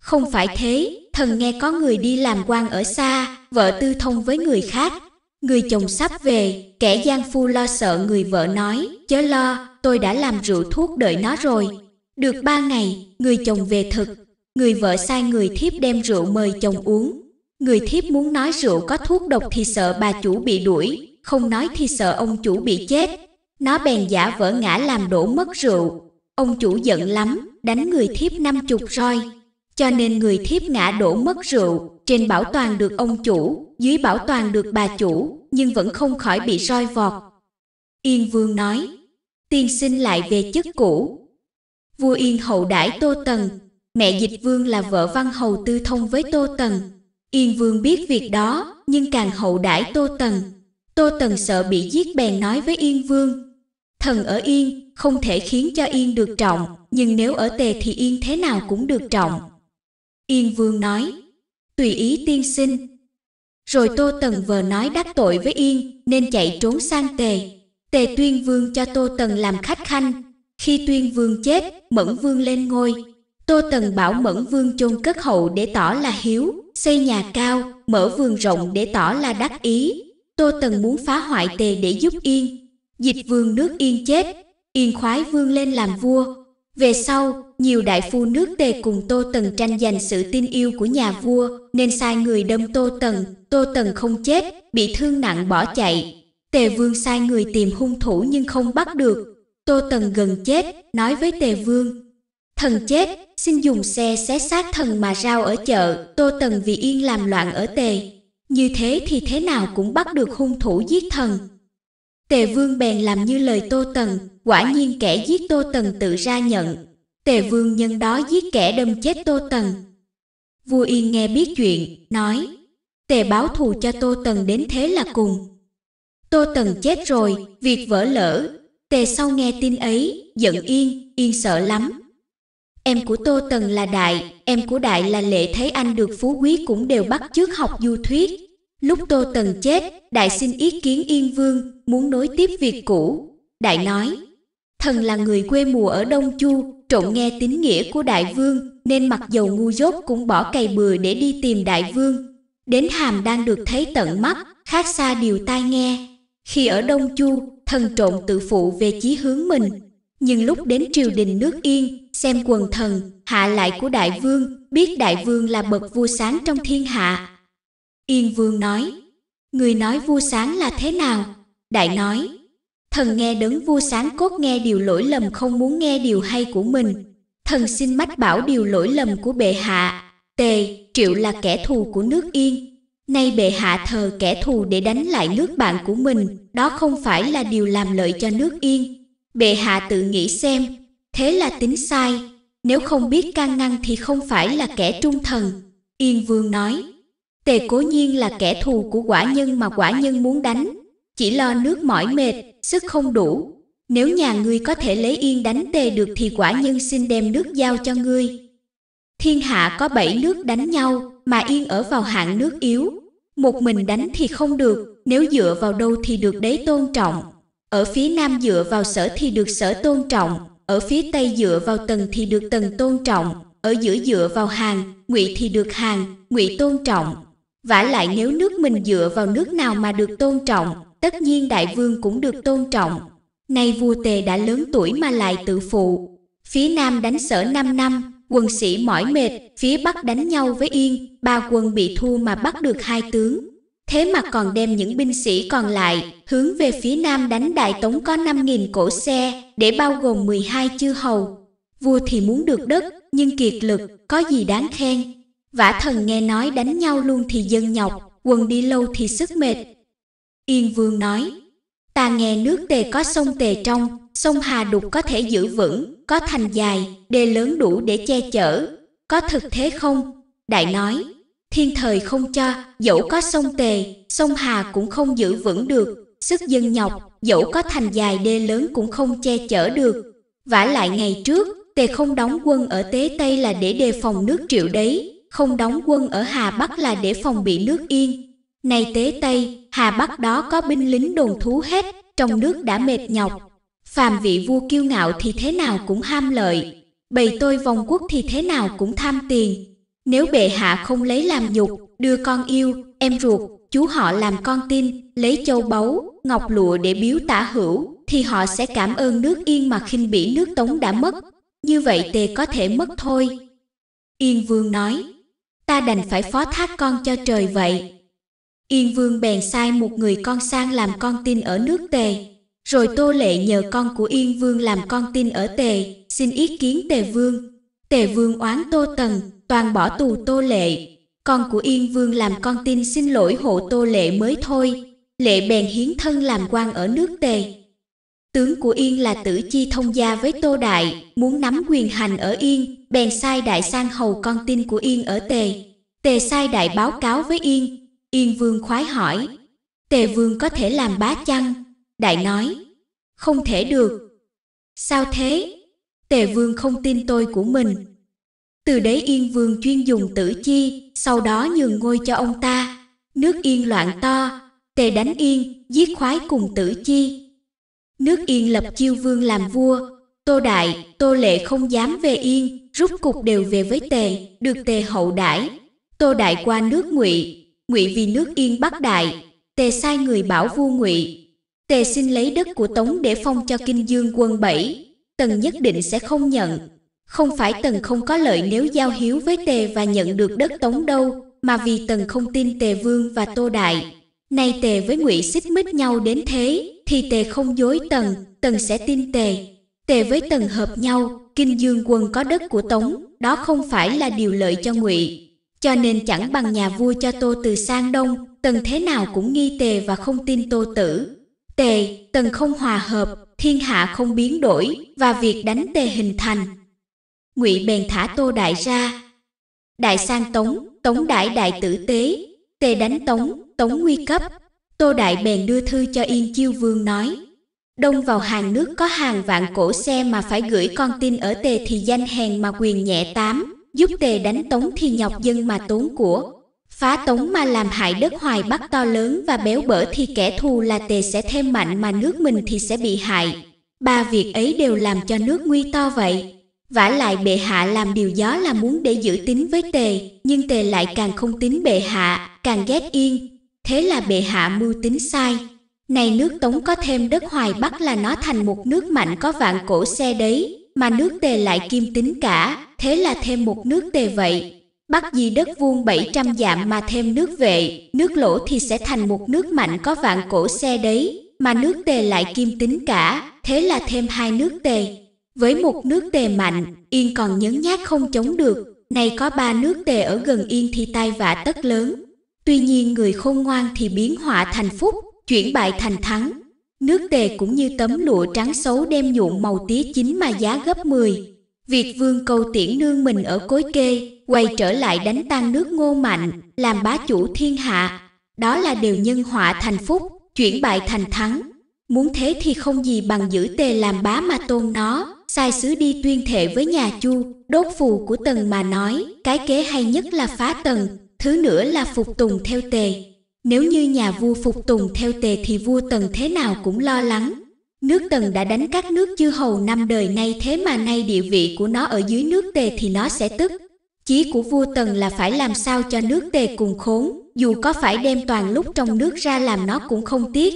không phải thế, thần nghe có người đi làm quan ở xa, vợ tư thông với người khác. Người chồng sắp về, kẻ gian phu lo sợ người vợ nói, chớ lo, tôi đã làm rượu thuốc đợi nó rồi. Được 3 ngày, người chồng về thực. Người vợ sai người thiếp đem rượu mời chồng uống. Người thiếp muốn nói rượu có thuốc độc thì sợ bà chủ bị đuổi, không nói thì sợ ông chủ bị chết. Nó bèn giả vờ ngã làm đổ mất rượu. Ông chủ giận lắm, đánh người thiếp 50 roi. Cho nên người thiếp ngã đổ mất rượu, trên bảo toàn được ông chủ, dưới bảo toàn được bà chủ, nhưng vẫn không khỏi bị roi vọt. Yên Vương nói, tiên sinh lại về chức cũ. Vua Yên hậu đãi Tô Tần, mẹ Dịch Vương là vợ Văn Hầu tư thông với Tô Tần. Yên Vương biết việc đó, nhưng càng hậu đãi Tô Tần. Tô Tần sợ bị giết bèn nói với Yên Vương, thần ở Yên, không thể khiến cho Yên được trọng, nhưng nếu ở Tề thì Yên thế nào cũng được trọng. Yên Vương nói, tùy ý tiên sinh. Rồi Tô Tần vờ nói đắc tội với Yên, nên chạy trốn sang Tề. Tề Tuyên Vương cho Tô Tần làm khách khanh. Khi Tuyên Vương chết, Mẫn Vương lên ngôi. Tô Tần bảo Mẫn Vương chôn cất hậu để tỏ là hiếu, xây nhà cao, mở vườn rộng để tỏ là đắc ý. Tô Tần muốn phá hoại Tề để giúp Yên. Dịch Vương nước Yên chết, Yên Khoái Vương lên làm vua. Về sau, nhiều đại phu nước Tề cùng Tô Tần tranh giành sự tin yêu của nhà vua, nên sai người đâm Tô Tần. Tô Tần không chết, bị thương nặng bỏ chạy. Tề Vương sai người tìm hung thủ nhưng không bắt được. Tô Tần gần chết, nói với Tề Vương, thần chết, xin dùng xe xé xác thần mà rao ở chợ. Tô Tần vì Yên làm loạn ở Tề, như thế thì thế nào cũng bắt được hung thủ giết thần. Tề Vương bèn làm như lời Tô Tần, quả nhiên kẻ giết Tô Tần tự ra nhận. Tề Vương nhân đó giết kẻ đâm chết Tô Tần. Vua Yên nghe biết chuyện, nói, Tề báo thù cho Tô Tần đến thế là cùng. Tô Tần chết rồi, việc vỡ lỡ. Tề sau nghe tin ấy, giận Yên, Yên sợ lắm. Em của Tô Tần là Đại, em của Đại là Lệ thấy anh được phú quý cũng đều bắt chước học du thuyết. Lúc Tô Tần chết, Đại xin ý kiến Yên Vương, muốn nối tiếp việc cũ. Đại nói, thần là người quê mùa ở Đông Chu, trộn nghe tín nghĩa của Đại Vương, nên mặc dầu ngu dốt cũng bỏ cày bừa để đi tìm Đại Vương. Đến Hàm Đang được thấy tận mắt, khác xa điều tai nghe. Khi ở Đông Chu, thần trộn tự phụ về chí hướng mình. Nhưng lúc đến triều đình nước Yên, xem quần thần, hạ lại của Đại Vương, biết Đại Vương là bậc vua sáng trong thiên hạ. Yên Vương nói, người nói vua sáng là thế nào? Đại nói, thần nghe đấng vua sáng cốt nghe điều lỗi lầm không muốn nghe điều hay của mình. Thần xin mách bảo điều lỗi lầm của bệ hạ. Tề, Triệu là kẻ thù của nước Yên. Nay bệ hạ thờ kẻ thù để đánh lại nước bạn của mình, đó không phải là điều làm lợi cho nước Yên. Bệ hạ tự nghĩ xem, thế là tính sai. Nếu không biết can ngăn thì không phải là kẻ trung thần. Yên Vương nói, Tề cố nhiên là kẻ thù của quả nhân mà quả nhân muốn đánh. Chỉ lo nước mỏi mệt, sức không đủ. Nếu nhà ngươi có thể lấy Yên đánh Tề được thì quả nhân xin đem nước giao cho ngươi. Thiên hạ có 7 nước đánh nhau, mà Yên ở vào hạng nước yếu. Một mình đánh thì không được, nếu dựa vào đâu thì được đấy tôn trọng. Ở phía Nam dựa vào Sở thì được Sở tôn trọng, ở phía Tây dựa vào Tần thì được Tần tôn trọng, ở giữa dựa vào Hàn, Ngụy thì được Hàn, Ngụy tôn trọng. Vả lại nếu nước mình dựa vào nước nào mà được tôn trọng, tất nhiên Đại Vương cũng được tôn trọng. Nay vua Tề đã lớn tuổi mà lại tự phụ. Phía Nam đánh Sở 5 năm, quân sĩ mỏi mệt, phía Bắc đánh nhau với Yên, ba quân bị thua mà bắt được hai tướng. Thế mà còn đem những binh sĩ còn lại, hướng về phía Nam đánh Đại Tống có 5.000 cỗ xe, để bao gồm 12 chư hầu. Vua thì muốn được đất, nhưng kiệt lực, có gì đáng khen. Vả thần nghe nói đánh nhau luôn thì dân nhọc, quân đi lâu thì sức mệt. Yên Vương nói, ta nghe nước Tề có sông Tề trong, sông Hà Đục có thể giữ vững, có thành dài, đê lớn đủ để che chở. Có thực thế không? Đại nói, thiên thời không cho, dẫu có sông Tề, sông Hà cũng không giữ vững được. Sức dân nhọc, dẫu có thành dài đê lớn cũng không che chở được. Vả lại ngày trước, Tề không đóng quân ở Tế Tây là để đề phòng nước Triệu đấy, không đóng quân ở Hà Bắc là để phòng bị nước Yên. Nay Tế Tây, Hà Bắc đó có binh lính đồn thú hết, trong nước đã mệt nhọc. Phàm vị vua kiêu ngạo thì thế nào cũng ham lợi, bầy tôi vòng quốc thì thế nào cũng tham tiền. Nếu bệ hạ không lấy làm nhục, đưa con yêu, em ruột, chú họ làm con tin, lấy châu báu, ngọc lụa để biếu tả hữu, thì họ sẽ cảm ơn nước Yên mà khinh bỉ nước Tống đã mất. Như vậy Tề có thể mất thôi. Yên Vương nói, ta đành phải phó thác con cho trời vậy. Yên Vương bèn sai một người con sang làm con tin ở nước Tề. Rồi Tô Lệ nhờ con của Yên Vương làm con tin ở Tề, xin ý kiến Tề Vương. Tề Vương oán Tô Tần, toàn bỏ tù Tô Lệ. Con của Yên Vương làm con tin xin lỗi hộ Tô Lệ mới thôi. Lệ bèn hiến thân làm quan ở nước Tề. Tướng của Yên là Tử Chi thông gia với Tô Đại, muốn nắm quyền hành ở Yên, bèn sai Đại sang hầu con tin của Yên ở Tề. Tề sai Đại báo cáo với Yên. Yên Vương khoái hỏi, Tề Vương có thể làm bá chăng? Đại nói, không thể được. Sao thế? Tề Vương không tin tôi của mình. Từ đấy Yên Vương chuyên dùng Tử Chi, sau đó nhường ngôi cho ông ta. Nước Yên loạn to, Tề đánh Yên, giết khoái cùng Tử Chi. Nước Yên lập Chiêu Vương làm vua. Tô Đại, Tô Lệ không dám về Yên, rút cục đều về với Tề, được Tề hậu đãi. Tô Đại qua nước Ngụy, Ngụy vì nước Yên bắt Đại, Tề sai người bảo vua Ngụy, Tề xin lấy đất của Tống để phong cho Kinh Dương quân 7, Tần nhất định sẽ không nhận. Không phải Tần không có lợi nếu giao hiếu với Tề và nhận được đất Tống đâu, mà vì Tần không tin Tề Vương và Tô Đại. Nay Tề với Ngụy xích mích nhau đến thế, thì Tề không dối Tần, Tần sẽ tin Tề. Tề với Tần hợp nhau, Kinh Dương quân có đất của Tống, đó không phải là điều lợi cho Ngụy. Cho nên chẳng bằng nhà vua cho Tô Từ sang Đông, Tần thế nào cũng nghi Tề và không tin Tô Tử. Tề, Tần không hòa hợp, thiên hạ không biến đổi, và việc đánh Tề hình thành. Ngụy bèn thả Tô Đại ra. Đại sang Tống, Tống đãi Đại tử tế. Tề đánh Tống, Tống nguy cấp. Tô Đại bèn đưa thư cho Yên Chiêu Vương nói, đông vào hàng nước có hàng vạn cỗ xe mà phải gửi con tin ở Tề thì danh hèn mà quyền nhẹ tám, giúp Tề đánh Tống thì nhọc dân mà tốn của. Phá Tống mà làm hại đất Hoài Bắc to lớn và béo bở thì kẻ thù là Tề sẽ thêm mạnh mà nước mình thì sẽ bị hại. Ba việc ấy đều làm cho nước nguy to vậy. Vả lại bệ hạ làm điều đó là muốn để giữ tín với Tề, nhưng Tề lại càng không tín bệ hạ, càng ghét Yên. Thế là bệ hạ mưu tính sai. Này nước Tống có thêm đất Hoài Bắc là nó thành một nước mạnh có vạn cỗ xe đấy, mà nước Tề lại kiêm tín cả, thế là thêm một nước Tề vậy. Bắc di đất vuông 700 dặm mà thêm nước Vệ, nước Lỗ thì sẽ thành một nước mạnh có vạn cỗ xe đấy, mà nước Tề lại kiêm tín cả, thế là thêm hai nước Tề. Với một nước Tề mạnh, Yên còn nhấn nhát không chống được, nay có ba nước Tề ở gần Yên thì tai vạ tất lớn. Tuy nhiên người khôn ngoan thì biến họa thành phúc, chuyển bại thành thắng. Nước Tề cũng như tấm lụa trắng xấu đem nhuộm màu tía chín mà giá gấp 10. Việt Vương Câu Tiễn nương mình ở Cối Kê, quay trở lại đánh tan nước Ngô Mạnh, làm bá chủ thiên hạ. Đó là điều nhân họa thành phúc, chuyển bại thành thắng. Muốn thế thì không gì bằng giữ Tề làm bá mà tôn nó. Sai sứ đi tuyên thệ với nhà Chu, đốt phù của Tần mà nói, cái kế hay nhất là phá Tần, thứ nữa là phục tùng theo Tề. Nếu như nhà vua phục tùng theo Tề thì vua Tần thế nào cũng lo lắng. Nước Tần đã đánh các nước chư hầu 5 đời nay, thế mà nay địa vị của nó ở dưới nước Tề thì nó sẽ tức. Chí của vua Tần là phải làm sao cho nước Tề cùng khốn, dù có phải đem toàn lúc trong nước ra làm nó cũng không tiếc.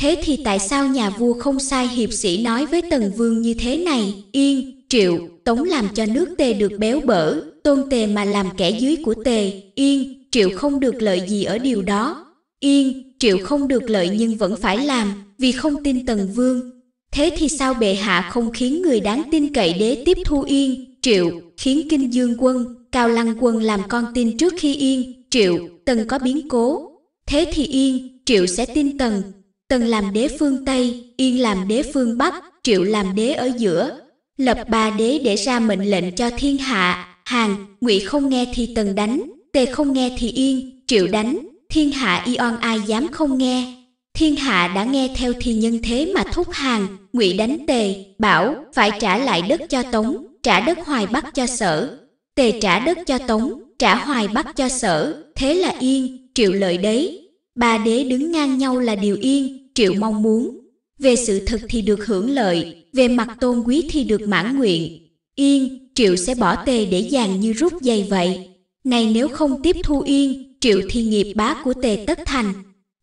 Thế thì tại sao nhà vua không sai hiệp sĩ nói với Tần Vương như thế này? Yên, Triệu, Tống làm cho nước Tề được béo bở, Tôn Tề mà làm kẻ dưới của Tề. Yên, Triệu không được lợi gì ở điều đó. Yên, Triệu không được lợi nhưng vẫn phải làm, vì không tin Tần Vương. Thế thì sao bệ hạ không khiến người đáng tin cậy đế tiếp thu Yên, Triệu, khiến Kinh Dương quân, Cao Lăng quân làm con tin trước khi Yên, Triệu, Tần có biến cố? Thế thì Yên, Triệu sẽ tin Tần. Tần làm đế phương Tây, Yên làm đế phương Bắc, Triệu làm đế ở giữa. Lập ba đế để ra mệnh lệnh cho thiên hạ. Hàn, Ngụy không nghe thì Tần đánh, Tề không nghe thì Yên, Triệu đánh. Thiên hạ y oan ai dám không nghe. Thiên hạ đã nghe theo thì nhân thế mà thúc Hàn, Ngụy đánh Tề, bảo phải trả lại đất cho Tống, trả đất Hoài Bắc cho Sở. Tề trả đất cho Tống, trả Hoài Bắc cho Sở, thế là Yên, Triệu lợi đấy. Ba đế đứng ngang nhau là điều Yên, Triệu mong muốn. Về sự thật thì được hưởng lợi, về mặt tôn quý thì được mãn nguyện. Yên, Triệu sẽ bỏ Tề để dàn như rút giày vậy. Này nếu không tiếp thu Yên, Triệu thì nghiệp bá của Tề tất thành.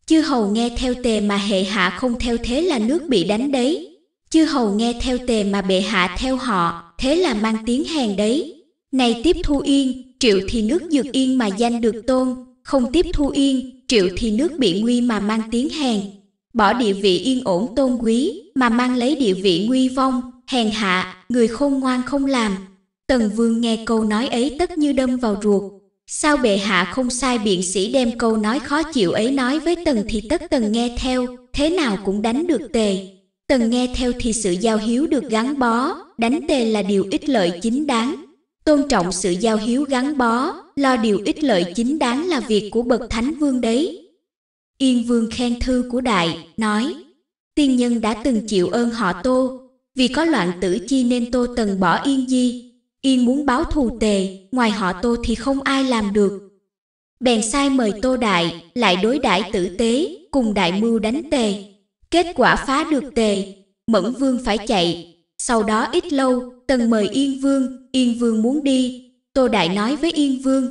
Chư hầu nghe theo Tề mà hệ hạ không theo, thế là nước bị đánh đấy. Chư hầu nghe theo Tề mà bệ hạ theo họ, thế là mang tiếng hèn đấy. Này tiếp thu Yên, Triệu thì nước dược yên mà danh được tôn, không tiếp thu Yên, Triệu thì nước bị nguy mà mang tiếng hèn. Bỏ địa vị yên ổn tôn quý mà mang lấy địa vị nguy vong, hèn hạ, người khôn ngoan không làm. Tần Vương nghe câu nói ấy tất như đâm vào ruột. Sao bệ hạ không sai biện sĩ đem câu nói khó chịu ấy nói với Tần thì tất Tần nghe theo, thế nào cũng đánh được Tề. Tần nghe theo thì sự giao hiếu được gắn bó, đánh Tề là điều ích lợi chính đáng. Tôn trọng sự giao hiếu gắn bó, lo điều ích lợi chính đáng là việc của bậc Thánh Vương đấy. Yên Vương khen thư của Đại, nói: Tiên nhân đã từng chịu ơn họ Tô, vì có loạn tử chi nên Tô Tần bỏ Yên Di. Yên muốn báo thù Tề, ngoài họ Tô thì không ai làm được. Bèn sai mời Tô Đại, lại đối đãi tử tế, cùng đại mưu đánh Tề. Kết quả phá được Tề, Mẫn Vương phải chạy. Sau đó ít lâu, Tần mời Yên Vương muốn đi. Tô Đại nói với Yên Vương: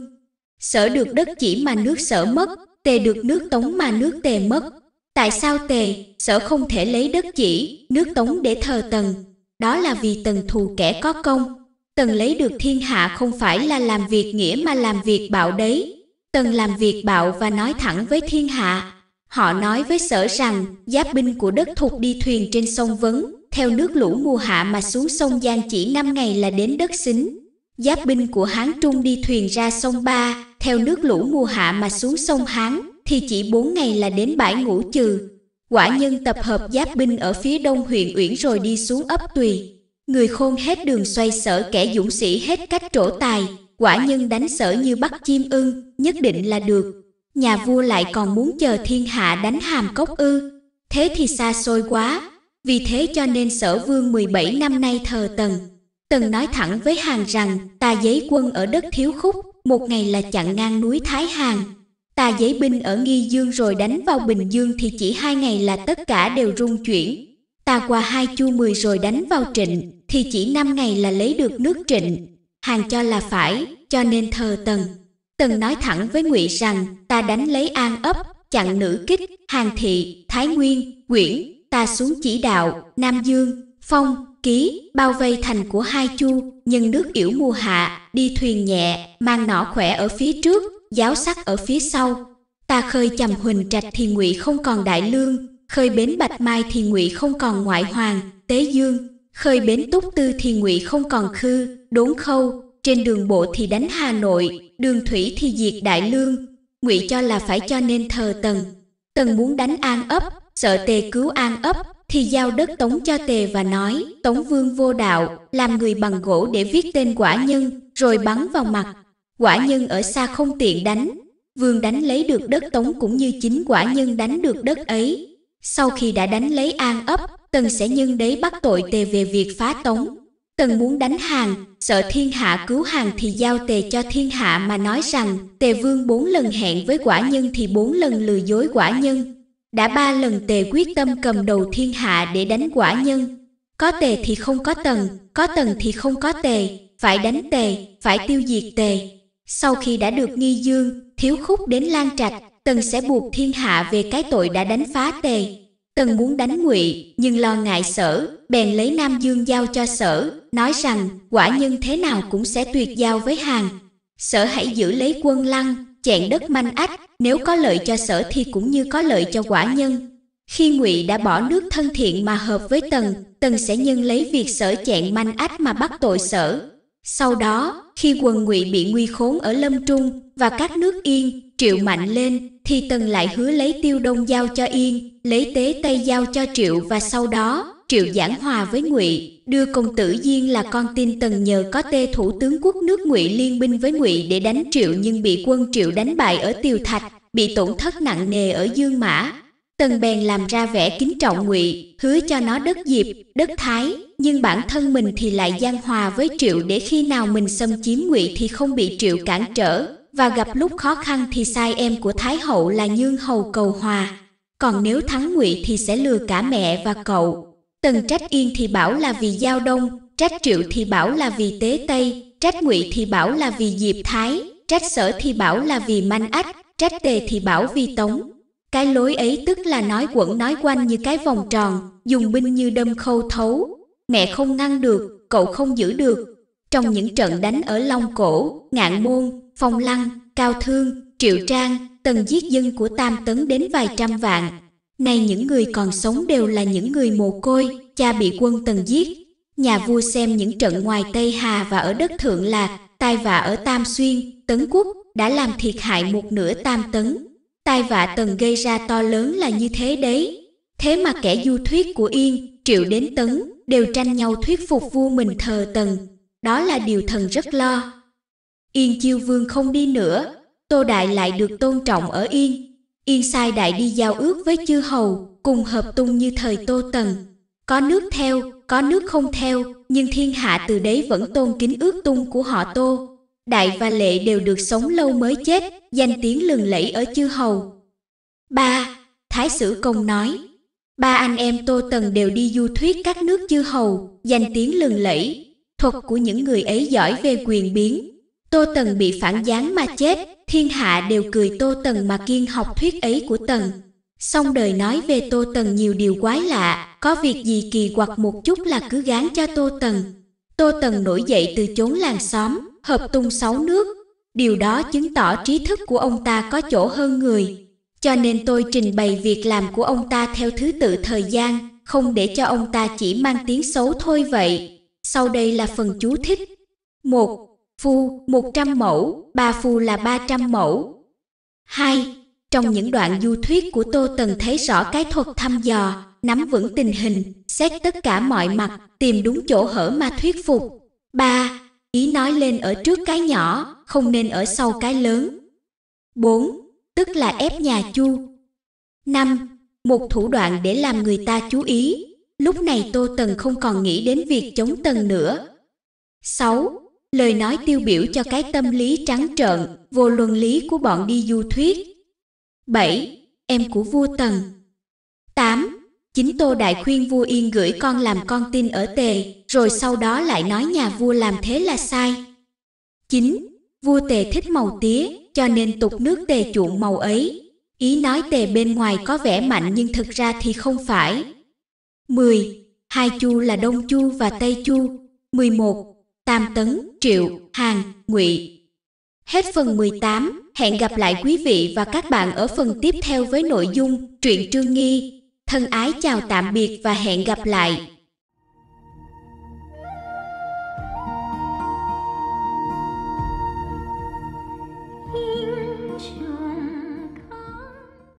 Sở được đất chỉ mà nước Sở mất, Tề được nước Tống mà nước Tề mất. Tại sao Tề, Sở không thể lấy đất chỉ, nước Tống để thờ Tần? Đó là vì Tần thù kẻ có công. Tần lấy được thiên hạ không phải là làm việc nghĩa mà làm việc bạo đấy. Tần làm việc bạo và nói thẳng với thiên hạ. Họ nói với Sở rằng, giáp binh của đất Thục đi thuyền trên sông Vấn, theo nước lũ mùa hạ mà xuống sông Giang chỉ 5 ngày là đến đất Xính. Giáp binh của Hán Trung đi thuyền ra sông Ba, theo nước lũ mùa hạ mà xuống sông Hán, thì chỉ 4 ngày là đến bãi Ngũ Trừ. Quả nhân tập hợp giáp binh ở phía đông huyện Uyển rồi đi xuống ấp Tùy. Người khôn hết đường xoay Sở, kẻ dũng sĩ hết cách trổ tài. Quả nhân đánh Sở như bắt chim ưng, nhất định là được. Nhà vua lại còn muốn chờ thiên hạ đánh Hàm Cốc ư? Thế thì xa xôi quá. Vì thế cho nên Sở Vương 17 năm nay thờ Tần. Tần nói thẳng với Hàn rằng, ta giấy quân ở đất Thiếu Khúc, một ngày là chặn ngang núi Thái Hàn. Ta giấy binh ở Nghi Dương rồi đánh vào Bình Dương thì chỉ 2 ngày là tất cả đều rung chuyển. Ta qua Hai Chu 10 rồi đánh vào Trịnh, thì chỉ 5 ngày là lấy được nước Trịnh. Hàn cho là phải, cho nên thờ Tần. Tần nói thẳng với Ngụy rằng, ta đánh lấy An Ấp, chặn Nữ Kích, Hàn Thị, Thái Nguyên, Quyển. Ta xuống Chỉ Đạo, Nam Dương, Phong, Ký, bao vây thành của Hai Chu, nhân nước Yểu mùa hạ, đi thuyền nhẹ, mang nỏ khỏe ở phía trước, giáo sắc ở phía sau. Ta khơi Chầm Huỳnh Trạch thì Ngụy không còn Đại Lương, khơi bến Bạch Mai thì Ngụy không còn Ngoại Hoàng, Tế Dương, khơi bến Túc Tư thì Ngụy không còn Khư, Đốn Khâu. Trên đường bộ thì đánh Hà Nội, đường thủy thì diệt Đại Lương. Ngụy cho là phải cho nên thờ Tần. Tần muốn đánh An Ấp, sợ Tề cứu An Ấp thì giao đất Tống cho Tề và nói: Tống Vương vô đạo, làm người bằng gỗ để viết tên quả nhân rồi bắn vào mặt. Quả nhân ở xa không tiện đánh. Vương đánh lấy được đất Tống cũng như chính quả nhân đánh được đất ấy. Sau khi đã đánh lấy An Ấp, Tần sẽ nhân đấy bắt tội Tề về việc phá Tống. Tần muốn đánh Hàn, sợ thiên hạ cứu Hàn thì giao Tề cho thiên hạ mà nói rằng Tề Vương 4 lần hẹn với quả nhân thì 4 lần lừa dối quả nhân. Đã 3 lần Tề quyết tâm cầm đầu thiên hạ để đánh quả nhân. Có Tề thì không có Tần, có Tần thì không có Tề, phải đánh Tề, phải tiêu diệt Tề. Sau khi đã được Nghi Dương, Thiếu Khúc đến Lan Trạch, Tần sẽ buộc thiên hạ về cái tội đã đánh phá Tề. Tần muốn đánh Ngụy, nhưng lo ngại Sở, bèn lấy Nam Dương giao cho Sở, nói rằng quả nhân thế nào cũng sẽ tuyệt giao với Hàn. Sở hãy giữ lấy quân lăng, chẹn đất manh ách, nếu có lợi cho Sở thì cũng như có lợi cho quả nhân. Khi Ngụy đã bỏ nước thân thiện mà hợp với Tần, Tần sẽ nhân lấy việc Sở chẹn manh ách mà bắt tội Sở. Sau đó, khi quần Ngụy bị nguy khốn ở Lâm Trung và các nước Yên, Triệu mạnh lên, thì Tần lại hứa lấy Tiêu Đông giao cho Yên, lấy Tế Tây giao cho Triệu, và sau đó, Triệu giảng hòa với Ngụy, đưa công tử Diên là con tin Tần nhờ có Tê thủ tướng quốc nước Ngụy liên binh với Ngụy để đánh Triệu, nhưng bị quân Triệu đánh bại ở Tiều Thạch, bị tổn thất nặng nề ở Dương Mã. Tần bèn làm ra vẻ kính trọng Ngụy, hứa cho nó đất Diệp, đất Thái, nhưng bản thân mình thì lại gian hòa với Triệu để khi nào mình xâm chiếm Ngụy thì không bị Triệu cản trở, và gặp lúc khó khăn thì sai em của Thái hậu là Nhương hầu cầu hòa. Còn nếu thắng Ngụy thì sẽ lừa cả mẹ và cậu. Tần trách Yên thì bảo là vì Giao Đông, trách Triệu thì bảo là vì Tế Tây, trách Ngụy thì bảo là vì Diệp Thái, trách Sở thì bảo là vì Manh Ách, trách Tề thì bảo vì Tống. Cái lối ấy tức là nói quẩn nói quanh như cái vòng tròn, dùng binh như đâm khâu thấu. Mẹ không ngăn được, cậu không giữ được. Trong những trận đánh ở Long Cổ, Ngạn Môn, Phong Lăng, Cao Thương, Triệu Trang, Tần giết dân của Tam Tấn đến vài trăm vạn. Nay những người còn sống đều là những người mồ côi, cha bị quân Tần giết. Nhà vua xem những trận ngoài Tây Hà và ở đất Thượng Lạc, tai vạ ở Tam Xuyên, Tấn Quốc, đã làm thiệt hại một nửa Tam Tấn. Tai vạ Tần gây ra to lớn là như thế đấy. Thế mà kẻ du thuyết của Yên, Triệu đến Tấn đều tranh nhau thuyết phục vua mình thờ Tần. Đó là điều Thần rất lo. Yên Chiêu Vương không đi nữa, Tô Đại lại được tôn trọng ở Yên. Yên sai Đại đi giao ước với chư hầu, cùng hợp tung như thời Tô Tần. Có nước theo, có nước không theo, nhưng thiên hạ từ đấy vẫn tôn kính ước tung của họ Tô. Đại và Lệ đều được sống lâu mới chết, danh tiếng lừng lẫy ở chư hầu. 3. Thái Sử Công nói, ba anh em Tô Tần đều đi du thuyết các nước chư hầu, danh tiếng lừng lẫy. Thuật của những người ấy giỏi về quyền biến. Tô Tần bị phản gián mà chết, thiên hạ đều cười Tô Tần mà kiên học thuyết ấy của Tần. Song đời nói về Tô Tần nhiều điều quái lạ, có việc gì kỳ quặc một chút là cứ gán cho Tô Tần. Tô Tần nổi dậy từ chốn làng xóm, hợp tung 6 nước. Điều đó chứng tỏ trí thức của ông ta có chỗ hơn người. Cho nên tôi trình bày việc làm của ông ta theo thứ tự thời gian, không để cho ông ta chỉ mang tiếng xấu thôi vậy. Sau đây là phần chú thích. 1. Phu 100 mẫu, 3 phu là 300 mẫu. 2. Trong những đoạn du thuyết của Tô Tần thấy rõ cái thuật thăm dò, nắm vững tình hình, xét tất cả mọi mặt, tìm đúng chỗ hở mà thuyết phục. 3. Ý nói lên ở trước cái nhỏ, không nên ở sau cái lớn. 4. Tức là ép nhà Chu. 5. Một thủ đoạn để làm người ta chú ý. Lúc này Tô Tần không còn nghĩ đến việc chống Tần nữa. 6. Lời nói tiêu biểu cho cái tâm lý trắng trợn, vô luân lý của bọn đi du thuyết. 7. Em của vua Tần. 8. Chính Tô Đại khuyên vua Yên gửi con làm con tin ở Tề, rồi sau đó lại nói nhà vua làm thế là sai. 9. Vua Tề thích màu tía, cho nên tục nước Tề chuộng màu ấy. Ý nói Tề bên ngoài có vẻ mạnh nhưng thực ra thì không phải. 10. Hai Chu là Đông Chu và Tây Chu. 11. Tam Tấn, Triệu, Hàn, Ngụy. Hết phần 18, hẹn gặp lại quý vị và các bạn ở phần tiếp theo với nội dung Truyện Trương Nghi. Thân ái chào tạm biệt và hẹn gặp lại.